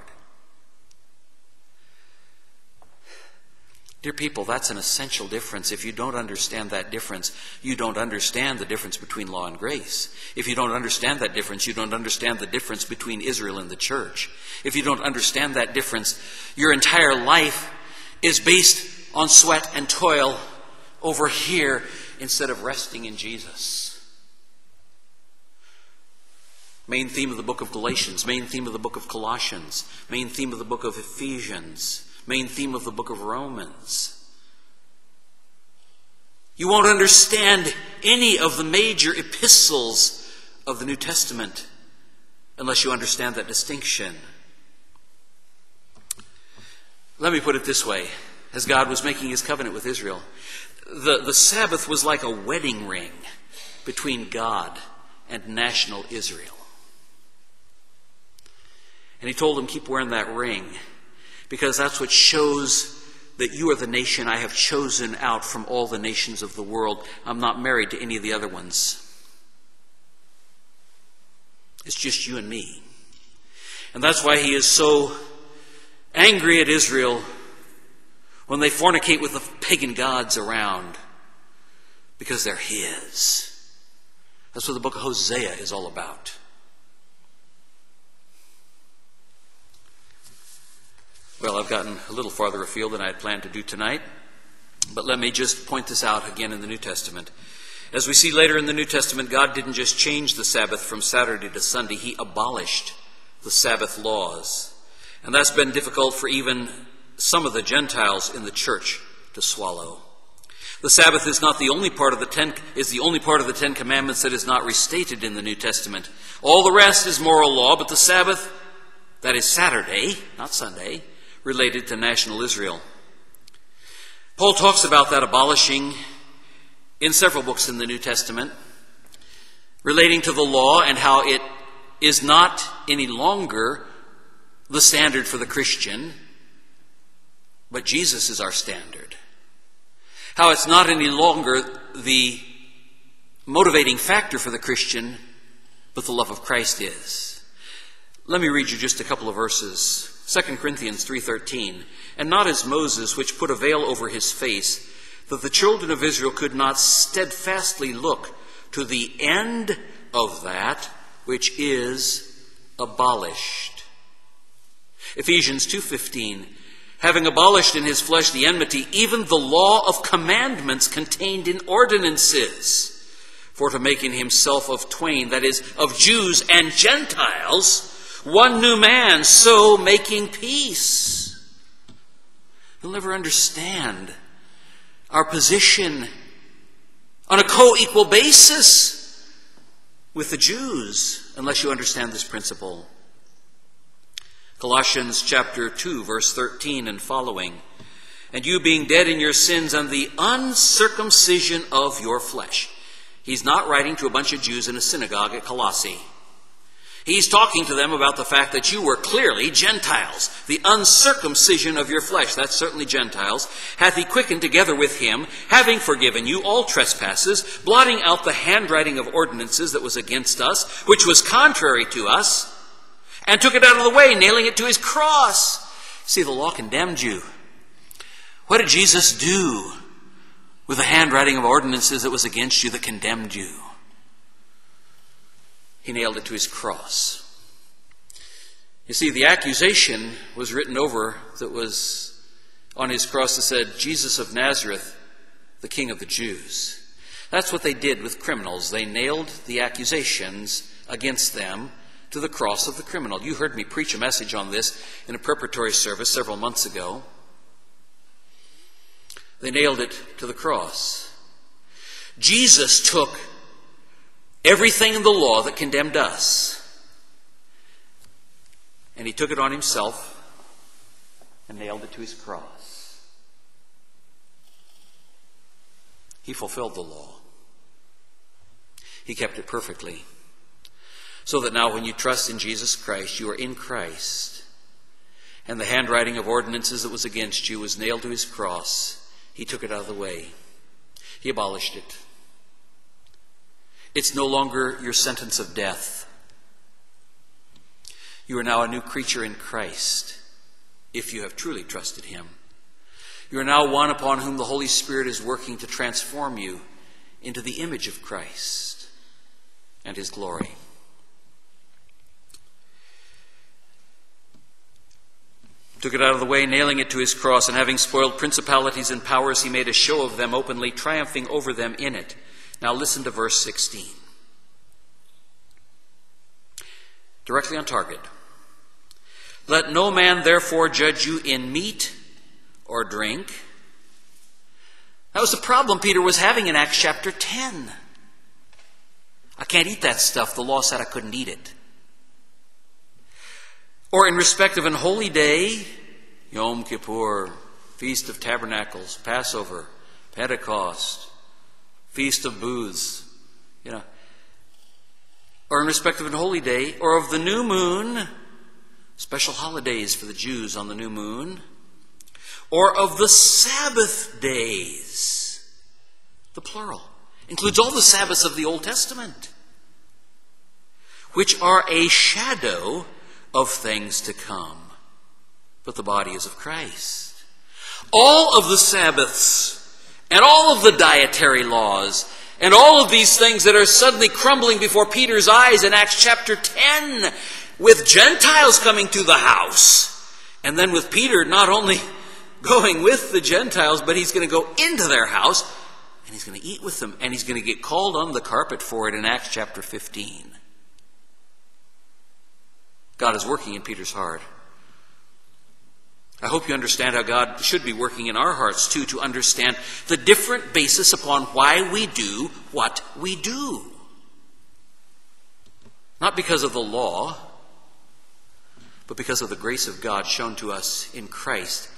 Dear people, that's an essential difference. If you don't understand that difference, you don't understand the difference between law and grace. If you don't understand that difference, you don't understand the difference between Israel and the church. If you don't understand that difference, your entire life is based on sweat and toil over here instead of resting in Jesus. Main theme of the book of Galatians, main theme of the book of Colossians, main theme of the book of Ephesians, main theme of the book of Romans. You won't understand any of the major epistles of the New Testament unless you understand that distinction. Let me put it this way, as God was making his covenant with Israel, the Sabbath was like a wedding ring between God and national Israel. And he told them, keep wearing that ring, because that's what shows that you are the nation I have chosen out from all the nations of the world. I'm not married to any of the other ones. It's just you and me. And that's why he is so angry at Israel when they fornicate with the pagan gods around, because they're his. That's what the book of Hosea is all about. Well, I've gotten a little farther afield than I had planned to do tonight, but let me just point this out again in the New Testament. As we see later in the New Testament, God didn't just change the Sabbath from Saturday to Sunday. He abolished the Sabbath laws. And that's been difficult for even some of the Gentiles in the church to swallow. The Sabbath is not the only part of the Ten Commandments that is not restated in the New Testament. All the rest is moral law, but the Sabbath, that is Saturday, not Sunday, related to national Israel. Paul talks about that abolishing in several books in the New Testament, relating to the law and how it is not any longer the standard for the Christian, but Jesus is our standard. How it's not any longer the motivating factor for the Christian, but the love of Christ is. Let me read you just a couple of verses. 2 Corinthians 3:13, and not as Moses, which put a veil over his face, that the children of Israel could not steadfastly look to the end of that which is abolished. Ephesians 2:15, having abolished in his flesh the enmity, even the law of commandments contained in ordinances, for to make in himself of twain, that is, of Jews and Gentiles, one new man, so making peace. You'll never understand our position on a co-equal basis with the Jews unless you understand this principle. Colossians chapter 2, verse 13 and following, and you being dead in your sins and the uncircumcision of your flesh. He's not writing to a bunch of Jews in a synagogue at Colossae. He's talking to them about the fact that you were clearly Gentiles. The uncircumcision of your flesh, that's certainly Gentiles, hath he quickened together with him, having forgiven you all trespasses, blotting out the handwriting of ordinances that was against us, which was contrary to us, and took it out of the way, nailing it to his cross. See, the law condemned you. What did Jesus do with the handwriting of ordinances that was against you that condemned you? He nailed it to his cross. You see, the accusation was written over that was on his cross that said, Jesus of Nazareth, the King of the Jews. That's what they did with criminals. They nailed the accusations against them to the cross of the criminal. You heard me preach a message on this in a preparatory service several months ago. They nailed it to the cross. Jesus took everything in the law that condemned us, and he took it on himself and nailed it to his cross. He fulfilled the law. He kept it perfectly, so that now when you trust in Jesus Christ, you are in Christ. And the handwriting of ordinances that was against you was nailed to his cross. He took it out of the way. He abolished it. It's no longer your sentence of death. You are now a new creature in Christ, if you have truly trusted him. You are now one upon whom the Holy Spirit is working to transform you into the image of Christ and his glory. Took it out of the way, nailing it to his cross, and having spoiled principalities and powers, he made a show of them openly, triumphing over them in it. Now listen to verse 16. Directly on target. Let no man therefore judge you in meat or drink. That was the problem Peter was having in Acts chapter 10. I can't eat that stuff. The law said I couldn't eat it. Or in respect of an holy day, Yom Kippur, Feast of Tabernacles, Passover, Pentecost, Feast of Booths, you know. Or in respect of an holy day, or of the new moon, special holidays for the Jews on the new moon, or of the Sabbath days, the plural, includes all the Sabbaths of the Old Testament, which are a shadow of things to come, but the body is of Christ. All of the Sabbaths and all of the dietary laws and all of these things that are suddenly crumbling before Peter's eyes in Acts chapter 10, with Gentiles coming to the house, and then with Peter not only going with the Gentiles, but he's going to go into their house and he's going to eat with them, and he's going to get called on the carpet for it in Acts chapter 15. God is working in Peter's heart. I hope you understand how God should be working in our hearts too, to understand the different basis upon why we do what we do. Not because of the law, but because of the grace of God shown to us in Christ.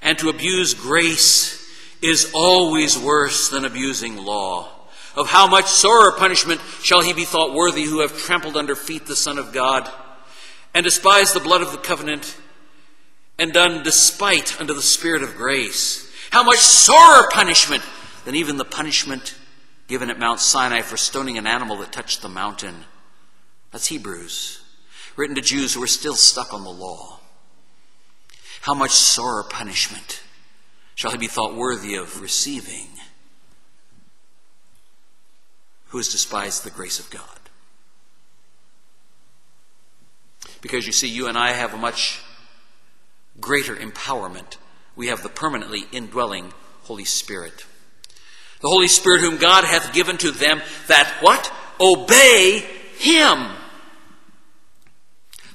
And to abuse grace is always worse than abusing law. Of how much sorrow or punishment shall he be thought worthy who have trampled under feet the Son of God, and despised the blood of the covenant, and done despite unto the Spirit of grace. How much sorer punishment than even the punishment given at Mount Sinai for stoning an animal that touched the mountain. That's Hebrews, written to Jews who were still stuck on the law. How much sorer punishment shall he be thought worthy of receiving who has despised the grace of God? Because you see, you and I have a much greater empowerment. We have the permanently indwelling Holy Spirit. The Holy Spirit whom God hath given to them that what? Obey him.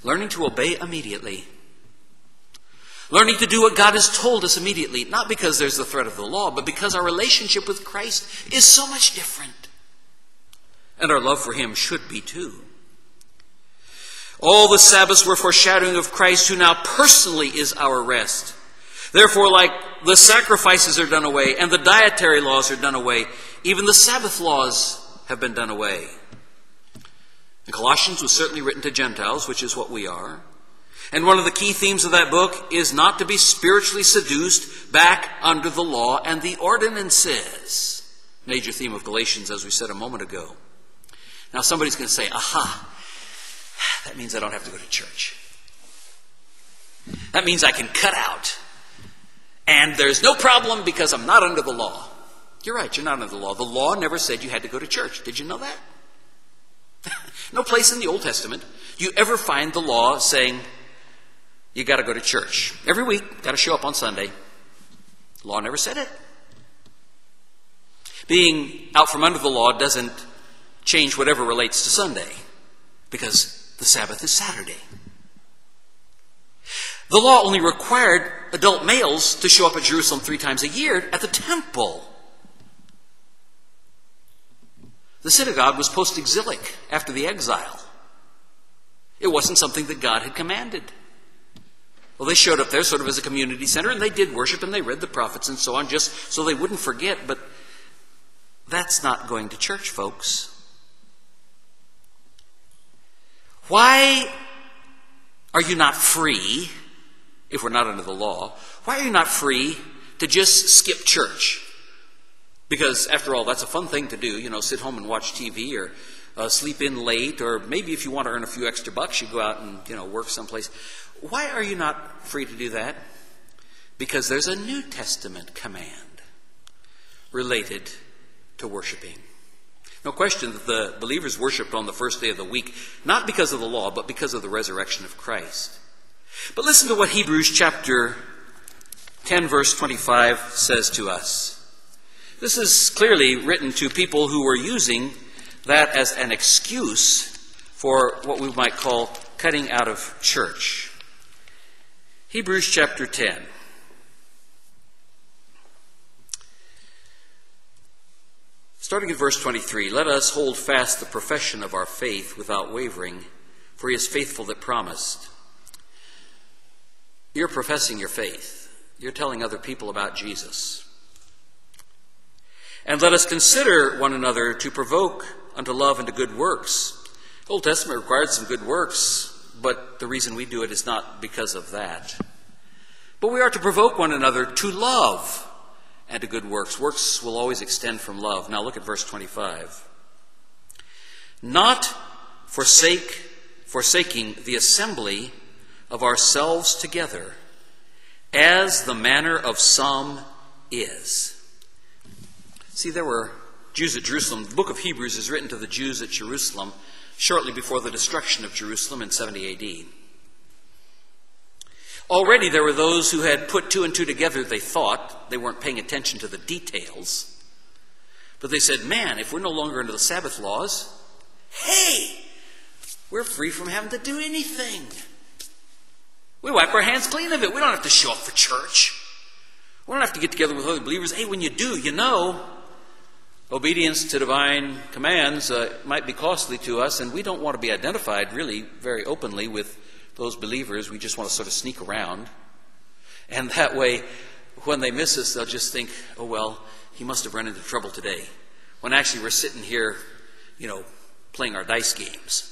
Learning to obey immediately. Learning to do what God has told us immediately. Not because there's the threat of the law, but because our relationship with Christ is so much different. And our love for him should be too. All the Sabbaths were foreshadowing of Christ, who now personally is our rest. Therefore, like the sacrifices are done away and the dietary laws are done away, even the Sabbath laws have been done away. And Colossians was certainly written to Gentiles, which is what we are. And one of the key themes of that book is not to be spiritually seduced back under the law and the ordinances. Major theme of Galatians, as we said a moment ago. Now somebody's going to say, aha, that means I don't have to go to church. That means I can cut out. And there's no problem because I'm not under the law. You're right, you're not under the law. The law never said you had to go to church. Did you know that? No place in the Old Testament do you ever find the law saying, You got to go to church. Every week, got to show up on Sunday. The law never said it. Being out from under the law doesn't change whatever relates to Sunday, because the Sabbath is Saturday. The law only required adult males to show up at Jerusalem 3 times a year at the temple. The synagogue was post-exilic, after the exile. It wasn't something that God had commanded. Well, they showed up there sort of as a community center, and they did worship, and they read the prophets and so on, just so they wouldn't forget. But that's not going to church, folks. Why are you not free, if we're not under the law, why are you not free to just skip church? Because, after all, that's a fun thing to do, you know, sit home and watch TV, or sleep in late, or maybe if you want to earn a few extra bucks, you go out and, you know, work someplace. Why are you not free to do that? Because there's a New Testament command related to worshiping. No question that the believers worshiped on the first day of the week, not because of the law, but because of the resurrection of Christ. But listen to what Hebrews chapter 10, verse 25 says to us. This is clearly written to people who were using that as an excuse for what we might call cutting out of church. Hebrews chapter 10. Starting at verse 23, "Let us hold fast the profession of our faith without wavering, for he is faithful that promised." You're professing your faith. You're telling other people about Jesus. "And let us consider one another to provoke unto love and to good works." The Old Testament required some good works, but the reason we do it is not because of that. But we are to provoke one another to love and to good works. Works will always extend from love. Now look at verse 25. "Not forsaking the assembly of ourselves together, as the manner of some is." See, there were Jews at Jerusalem. The book of Hebrews is written to the Jews at Jerusalem shortly before the destruction of Jerusalem in 70 AD. Already there were those who had put 2 and 2 together, they thought. They weren't paying attention to the details. But they said, man, if we're no longer under the Sabbath laws, hey, we're free from having to do anything. We wipe our hands clean of it. We don't have to show up for church. We don't have to get together with other believers. Hey, when you do, you know, obedience to divine commands might be costly to us, and we don't want to be identified really very openly with those believers. We just want to sort of sneak around. And that way, when they miss us, they'll just think, oh, well, he must have run into trouble today, when actually we're sitting here, you know, playing our dice games.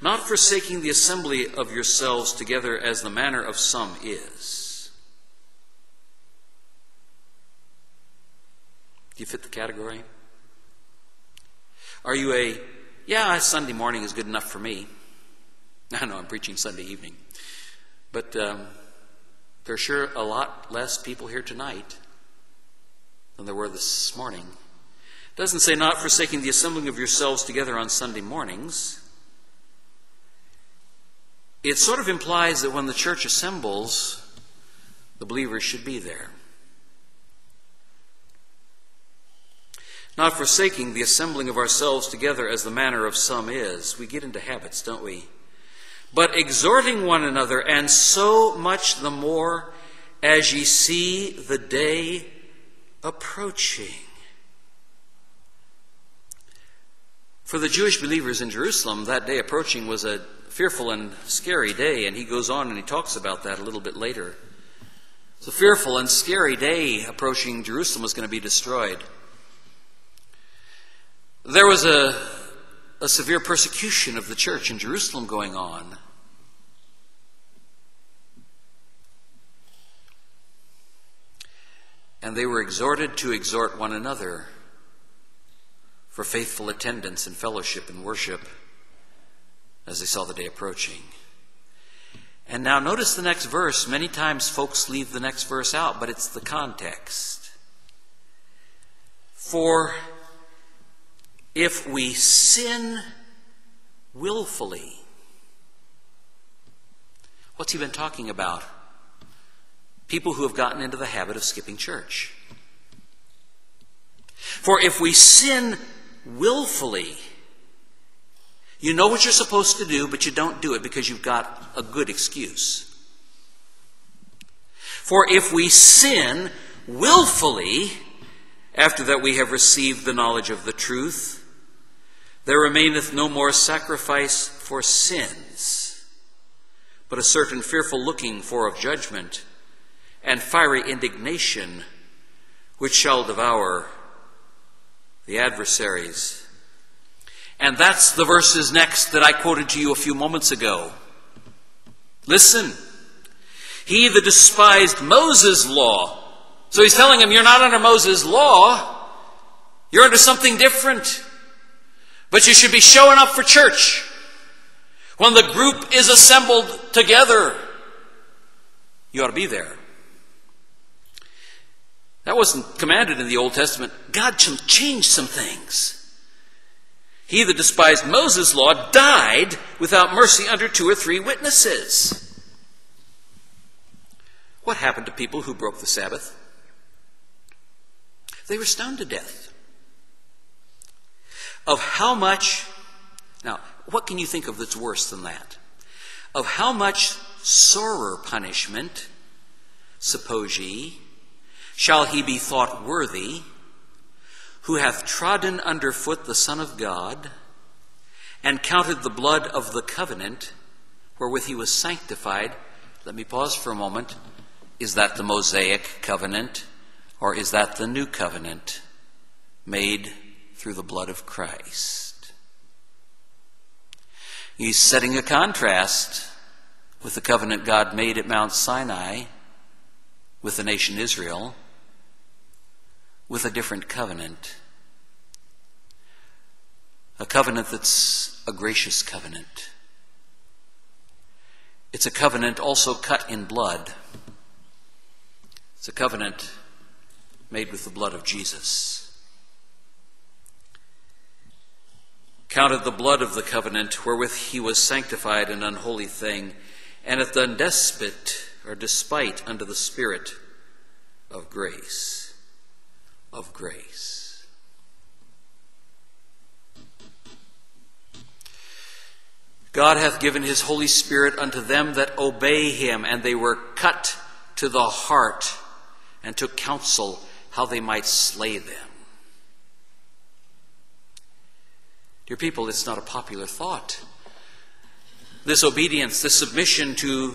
"Not forsaking the assembly of yourselves together, as the manner of some is." Do you fit the category? Are you a, yeah, Sunday morning is good enough for me? I know I'm preaching Sunday evening. But there are sure a lot less people here tonight than there were this morning. It doesn't say not forsaking the assembling of yourselves together on Sunday mornings. It sort of implies that when the church assembles, the believers should be there. "Not forsaking the assembling of ourselves together, as the manner of some is." We get into habits, don't we? "But exhorting one another, and so much the more as ye see the day approaching." For the Jewish believers in Jerusalem, that day approaching was a fearful and scary day, and he goes on and he talks about that a little bit later. The fearful and scary day approaching. Jerusalem was going to be destroyed. There was a severe persecution of the church in Jerusalem going on. And they were exhorted to exhort one another for faithful attendance and fellowship and worship as they saw the day approaching. And now notice the next verse. Many times folks leave the next verse out, but it's the context. "For if we sin willfully, What's he been talking about? People who have gotten into the habit of skipping church. For if we sin willfully, you know what you're supposed to do, but you don't do it because you've got a good excuse. For if we sin willfully, after that we have received the knowledge of the truth, there remaineth no more sacrifice for sins, but a certain fearful looking for of judgment, and fiery indignation, which shall devour the adversaries. And that's the verses next that I quoted to you a few moments ago. Listen, he that despised Moses' law. So he's telling him, you're not under Moses' law, you're under something different. But you should be showing up for church. When the group is assembled together, you ought to be there. That wasn't commanded in the Old Testament. God changed some things. He that despised Moses' law died without mercy under 2 or 3 witnesses. What happened to people who broke the Sabbath? They were stoned to death. Of how much, now, what can you think of that's worse than that? Of how much sorer punishment, suppose ye, shall he be thought worthy, who hath trodden under foot the Son of God, and counted the blood of the covenant, wherewith he was sanctified. Let me pause for a moment. Is that the Mosaic covenant, or is that the new covenant made through the blood of Christ? He's setting a contrast with the covenant God made at Mount Sinai with the nation Israel, with a different covenant. A covenant that's a gracious covenant. It's a covenant also cut in blood. It's a covenant made with the blood of Jesus. Counted the blood of the covenant wherewith he was sanctified an unholy thing, and hath done despite, or despite, unto the Spirit of grace, of grace. God hath given his Holy Spirit unto them that obey him, and they were cut to the heart, and took counsel how they might slay them. Dear people, it's not a popular thought. This obedience, this submission to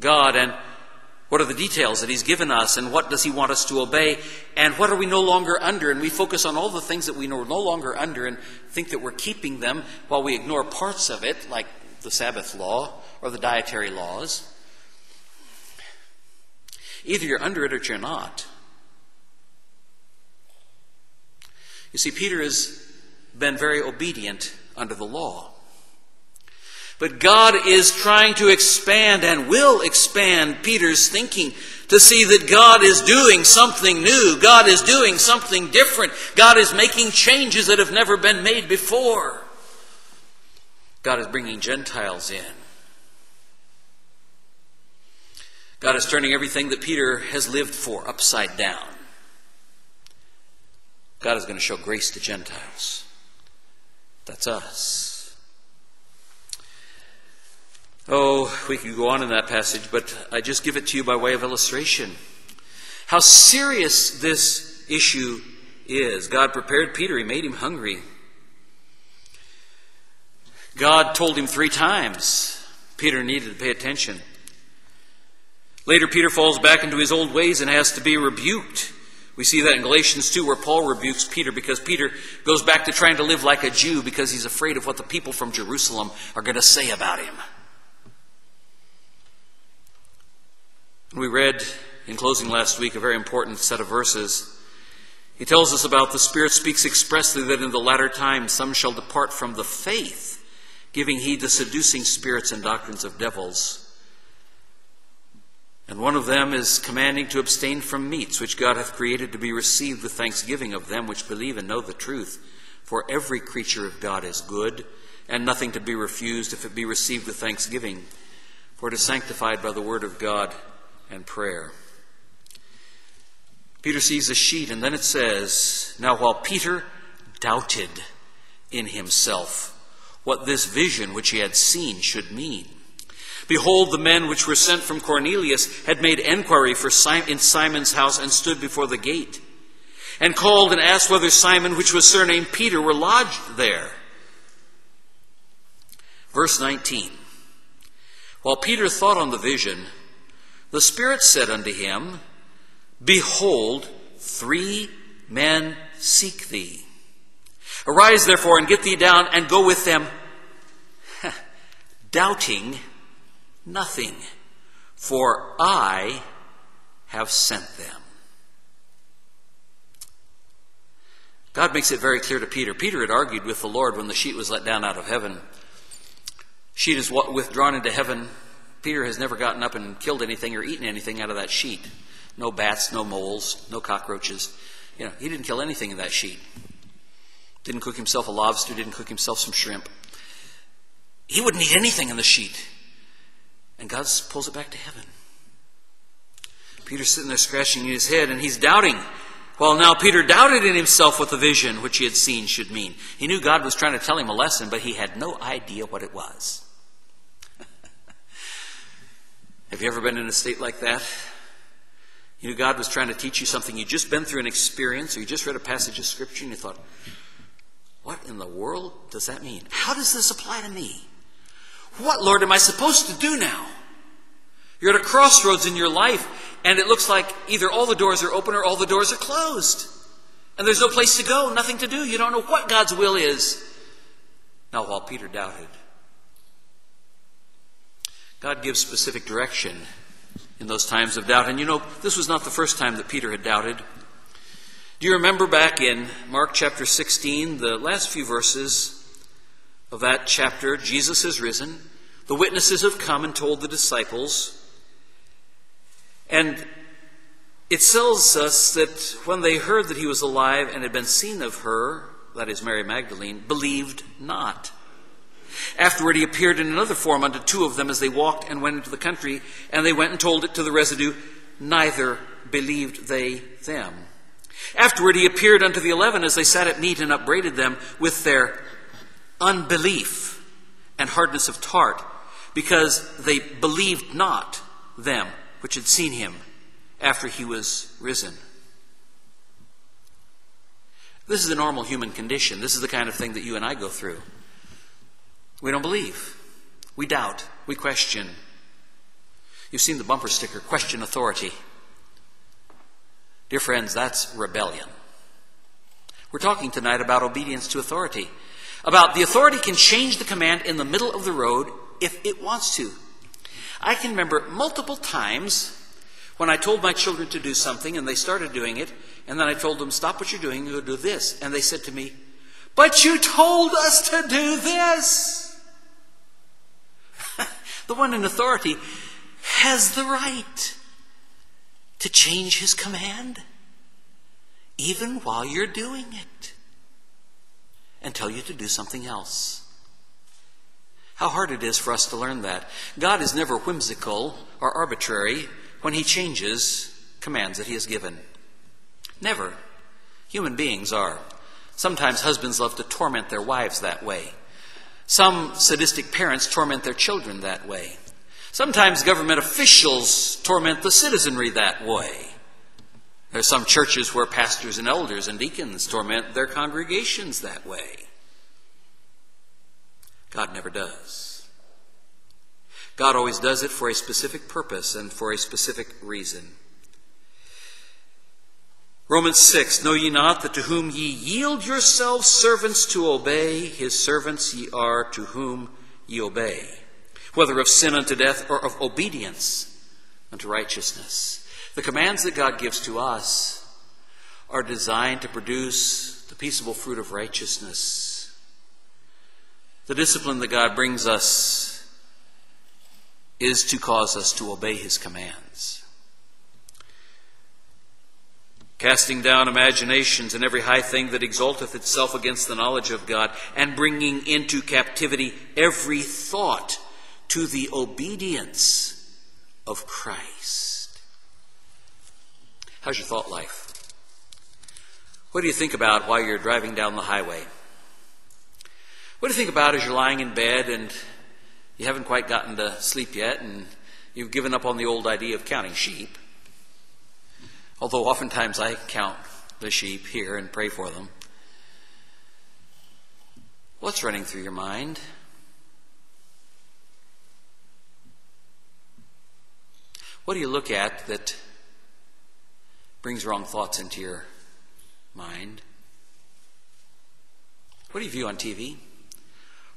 God, and what are the details that he's given us, and what does he want us to obey, and what are we no longer under? And we focus on all the things that we know we're no longer under and think that we're keeping them, while we ignore parts of it, like the Sabbath law or the dietary laws. Either you're under it or you're not. You see, Peter has been very obedient under the law. But God is trying to expand and will expand Peter's thinking to see that God is doing something new. God is doing something different. God is making changes that have never been made before. God is bringing Gentiles in. God is turning everything that Peter has lived for upside down. God is going to show grace to Gentiles. That's us. Oh, we could go on in that passage, but I just give it to you by way of illustration. How serious this issue is. God prepared Peter. He made him hungry. God told him 3 times Peter needed to pay attention. Later, Peter falls back into his old ways and has to be rebuked. We see that in Galatians 2, where Paul rebukes Peter because Peter goes back to trying to live like a Jew because he's afraid of what the people from Jerusalem are going to say about him. We read, in closing last week, a very important set of verses. He tells us about the Spirit speaks expressly that in the latter time some shall depart from the faith, giving heed to seducing spirits and doctrines of devils. And one of them is commanding to abstain from meats, which God hath created to be received with thanksgiving of them which believe and know the truth. For every creature of God is good, and nothing to be refused if it be received with thanksgiving. for it is sanctified by the word of God and prayer. Peter sees a sheet, and then it says, now while Peter doubted in himself what this vision which he had seen should mean, behold, the men which were sent from Cornelius had made enquiry for in Simon's house and stood before the gate, and called and asked whether Simon, which was surnamed Peter, were lodged there. Verse 19, while Peter thought on the vision, the Spirit said unto him, behold, 3 men seek thee. Arise therefore and get thee down and go with them, doubting nothing, for I have sent them. God makes it very clear to Peter. Peter had argued with the Lord when the sheet was let down out of heaven. Sheet is withdrawn into heaven. Peter has never gotten up and killed anything or eaten anything out of that sheet. No bats, no moles, no cockroaches. You know, he didn't kill anything in that sheet. Didn't cook himself a lobster, didn't cook himself some shrimp. He wouldn't eat anything in the sheet. And God pulls it back to heaven. Peter's sitting there scratching his head, and he's doubting. Well, now Peter doubted in himself what the vision which he had seen should mean. He knew God was trying to tell him a lesson, but he had no idea what it was. Have you ever been in a state like that? You knew God was trying to teach you something. You'd just been through an experience, or you just read a passage of Scripture, and you thought, what in the world does that mean? How does this apply to me? What, Lord, am I supposed to do now? You're at a crossroads in your life, and it looks like either all the doors are open or all the doors are closed. And there's no place to go, nothing to do. You don't know what God's will is. Now, while Peter doubted, God gives specific direction in those times of doubt. And you know, this was not the first time that Peter had doubted. Do you remember back in Mark chapter 16, the last few verses of that chapter? Jesus has risen. The witnesses have come and told the disciples. And it tells us that when they heard that he was alive and had been seen of her, that is Mary Magdalene, believed not. Afterward he appeared in another form unto 2 of them as they walked and went into the country, and they went and told it to the residue, neither believed they them. Afterward he appeared unto the 11 as they sat at meat and upbraided them with their unbelief and hardness of heart, because they believed not them which had seen him after he was risen. This is the normal human condition. This is the kind of thing that you and I go through. We don't believe. We doubt. We question. You've seen the bumper sticker, question authority. Dear friends, that's rebellion. We're talking tonight about obedience to authority, about the authority can change the command in the middle of the road if it wants to. I can remember multiple times when I told my children to do something and they started doing it, and then I told them, stop what you're doing and go do this. And they said to me, but you told us to do this. The one in authority has the right to change his command, even while you're doing it, and tell you to do something else. How hard it is for us to learn that. God is never whimsical or arbitrary when he changes commands that he has given. Never. Human beings are. Sometimes husbands love to torment their wives that way. Some sadistic parents torment their children that way. Sometimes government officials torment the citizenry that way. There are some churches where pastors and elders and deacons torment their congregations that way. God never does. God always does it for a specific purpose and for a specific reason. Romans 6, know ye not that to whom ye yield yourselves servants to obey, his servants ye are to whom ye obey, whether of sin unto death or of obedience unto righteousness. The commands that God gives to us are designed to produce the peaceable fruit of righteousness. The discipline that God brings us is to cause us to obey his commands. Casting down imaginations and every high thing that exalteth itself against the knowledge of God, and bringing into captivity every thought to the obedience of Christ. How's your thought life? What do you think about while you're driving down the highway? What do you think about as you're lying in bed and you haven't quite gotten to sleep yet and you've given up on the old idea of counting sheep? Although oftentimes I count the sheep here and pray for them. What's running through your mind? What do you look at that brings wrong thoughts into your mind? What do you view on TV?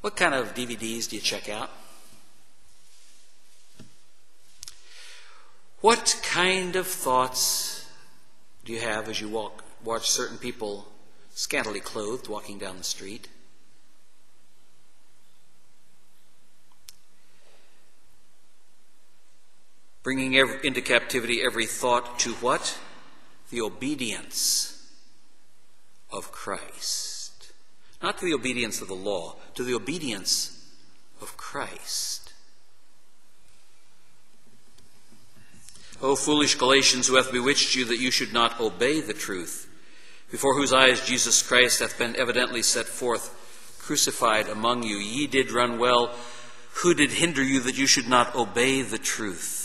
What kind of DVDs do you check out? What kind of thoughts do you have as you watch certain people scantily clothed walking down the street? Bringing into captivity every thought to what? The obedience of Christ. Not to the obedience of the law, to the obedience of Christ. O foolish Galatians, who hath bewitched you that you should not obey the truth, before whose eyes Jesus Christ hath been evidently set forth, crucified among you. Ye did run well. Who did hinder you that you should not obey the truth?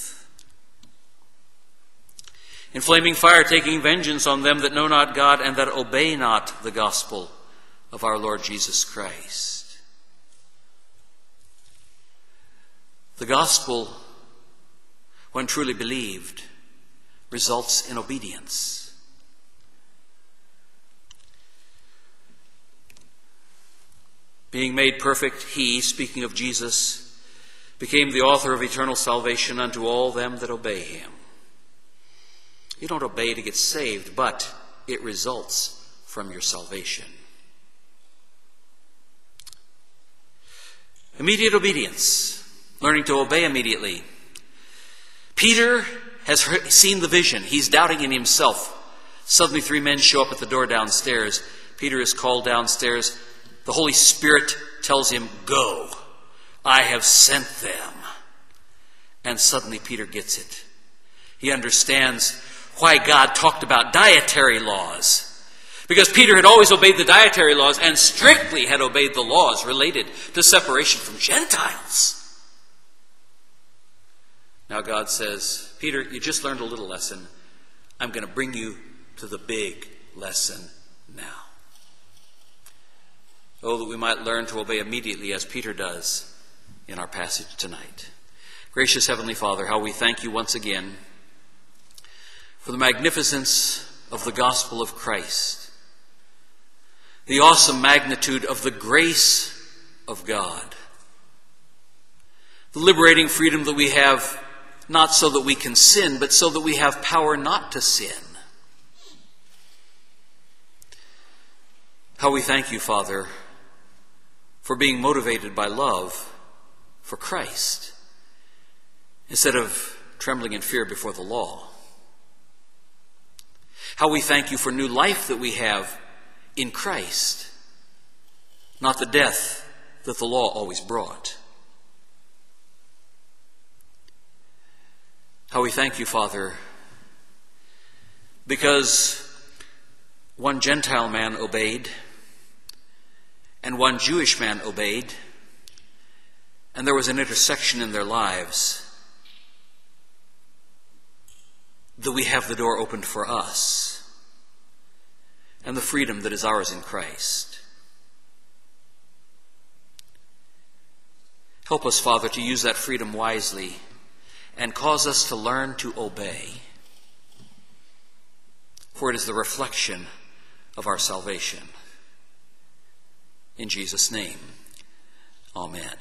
In flaming fire, taking vengeance on them that know not God and that obey not the gospel of our Lord Jesus Christ. The gospel, when truly believed, results in obedience. Being made perfect, he, speaking of Jesus, became the author of eternal salvation unto all them that obey him. You don't obey to get saved, but it results from your salvation. Immediate obedience, learning to obey immediately. Peter has seen the vision. He's doubting in himself. Suddenly 3 men show up at the door downstairs. Peter is called downstairs. The Holy Spirit tells him, "Go, I have sent them." And suddenly Peter gets it. He understands why God talked about dietary laws. Because Peter had always obeyed the dietary laws and strictly had obeyed the laws related to separation from Gentiles. Now God says, "Peter, you just learned a little lesson. I'm going to bring you to the big lesson now." Oh, that we might learn to obey immediately as Peter does in our passage tonight. Gracious Heavenly Father, how we thank you once again for the magnificence of the gospel of Christ, the awesome magnitude of the grace of God, the liberating freedom that we have, not so that we can sin, but so that we have power not to sin. How we thank you, Father, for being motivated by love for Christ instead of trembling in fear before the law. How we thank you for new life that we have in Christ, not the death that the law always brought. How we thank you, Father, because one Gentile man obeyed, and one Jewish man obeyed, and there was an intersection in their lives, that we have the door opened for us, and the freedom that is ours in Christ. Help us, Father, to use that freedom wisely, and cause us to learn to obey. For it is the reflection of our salvation. In Jesus' name, amen.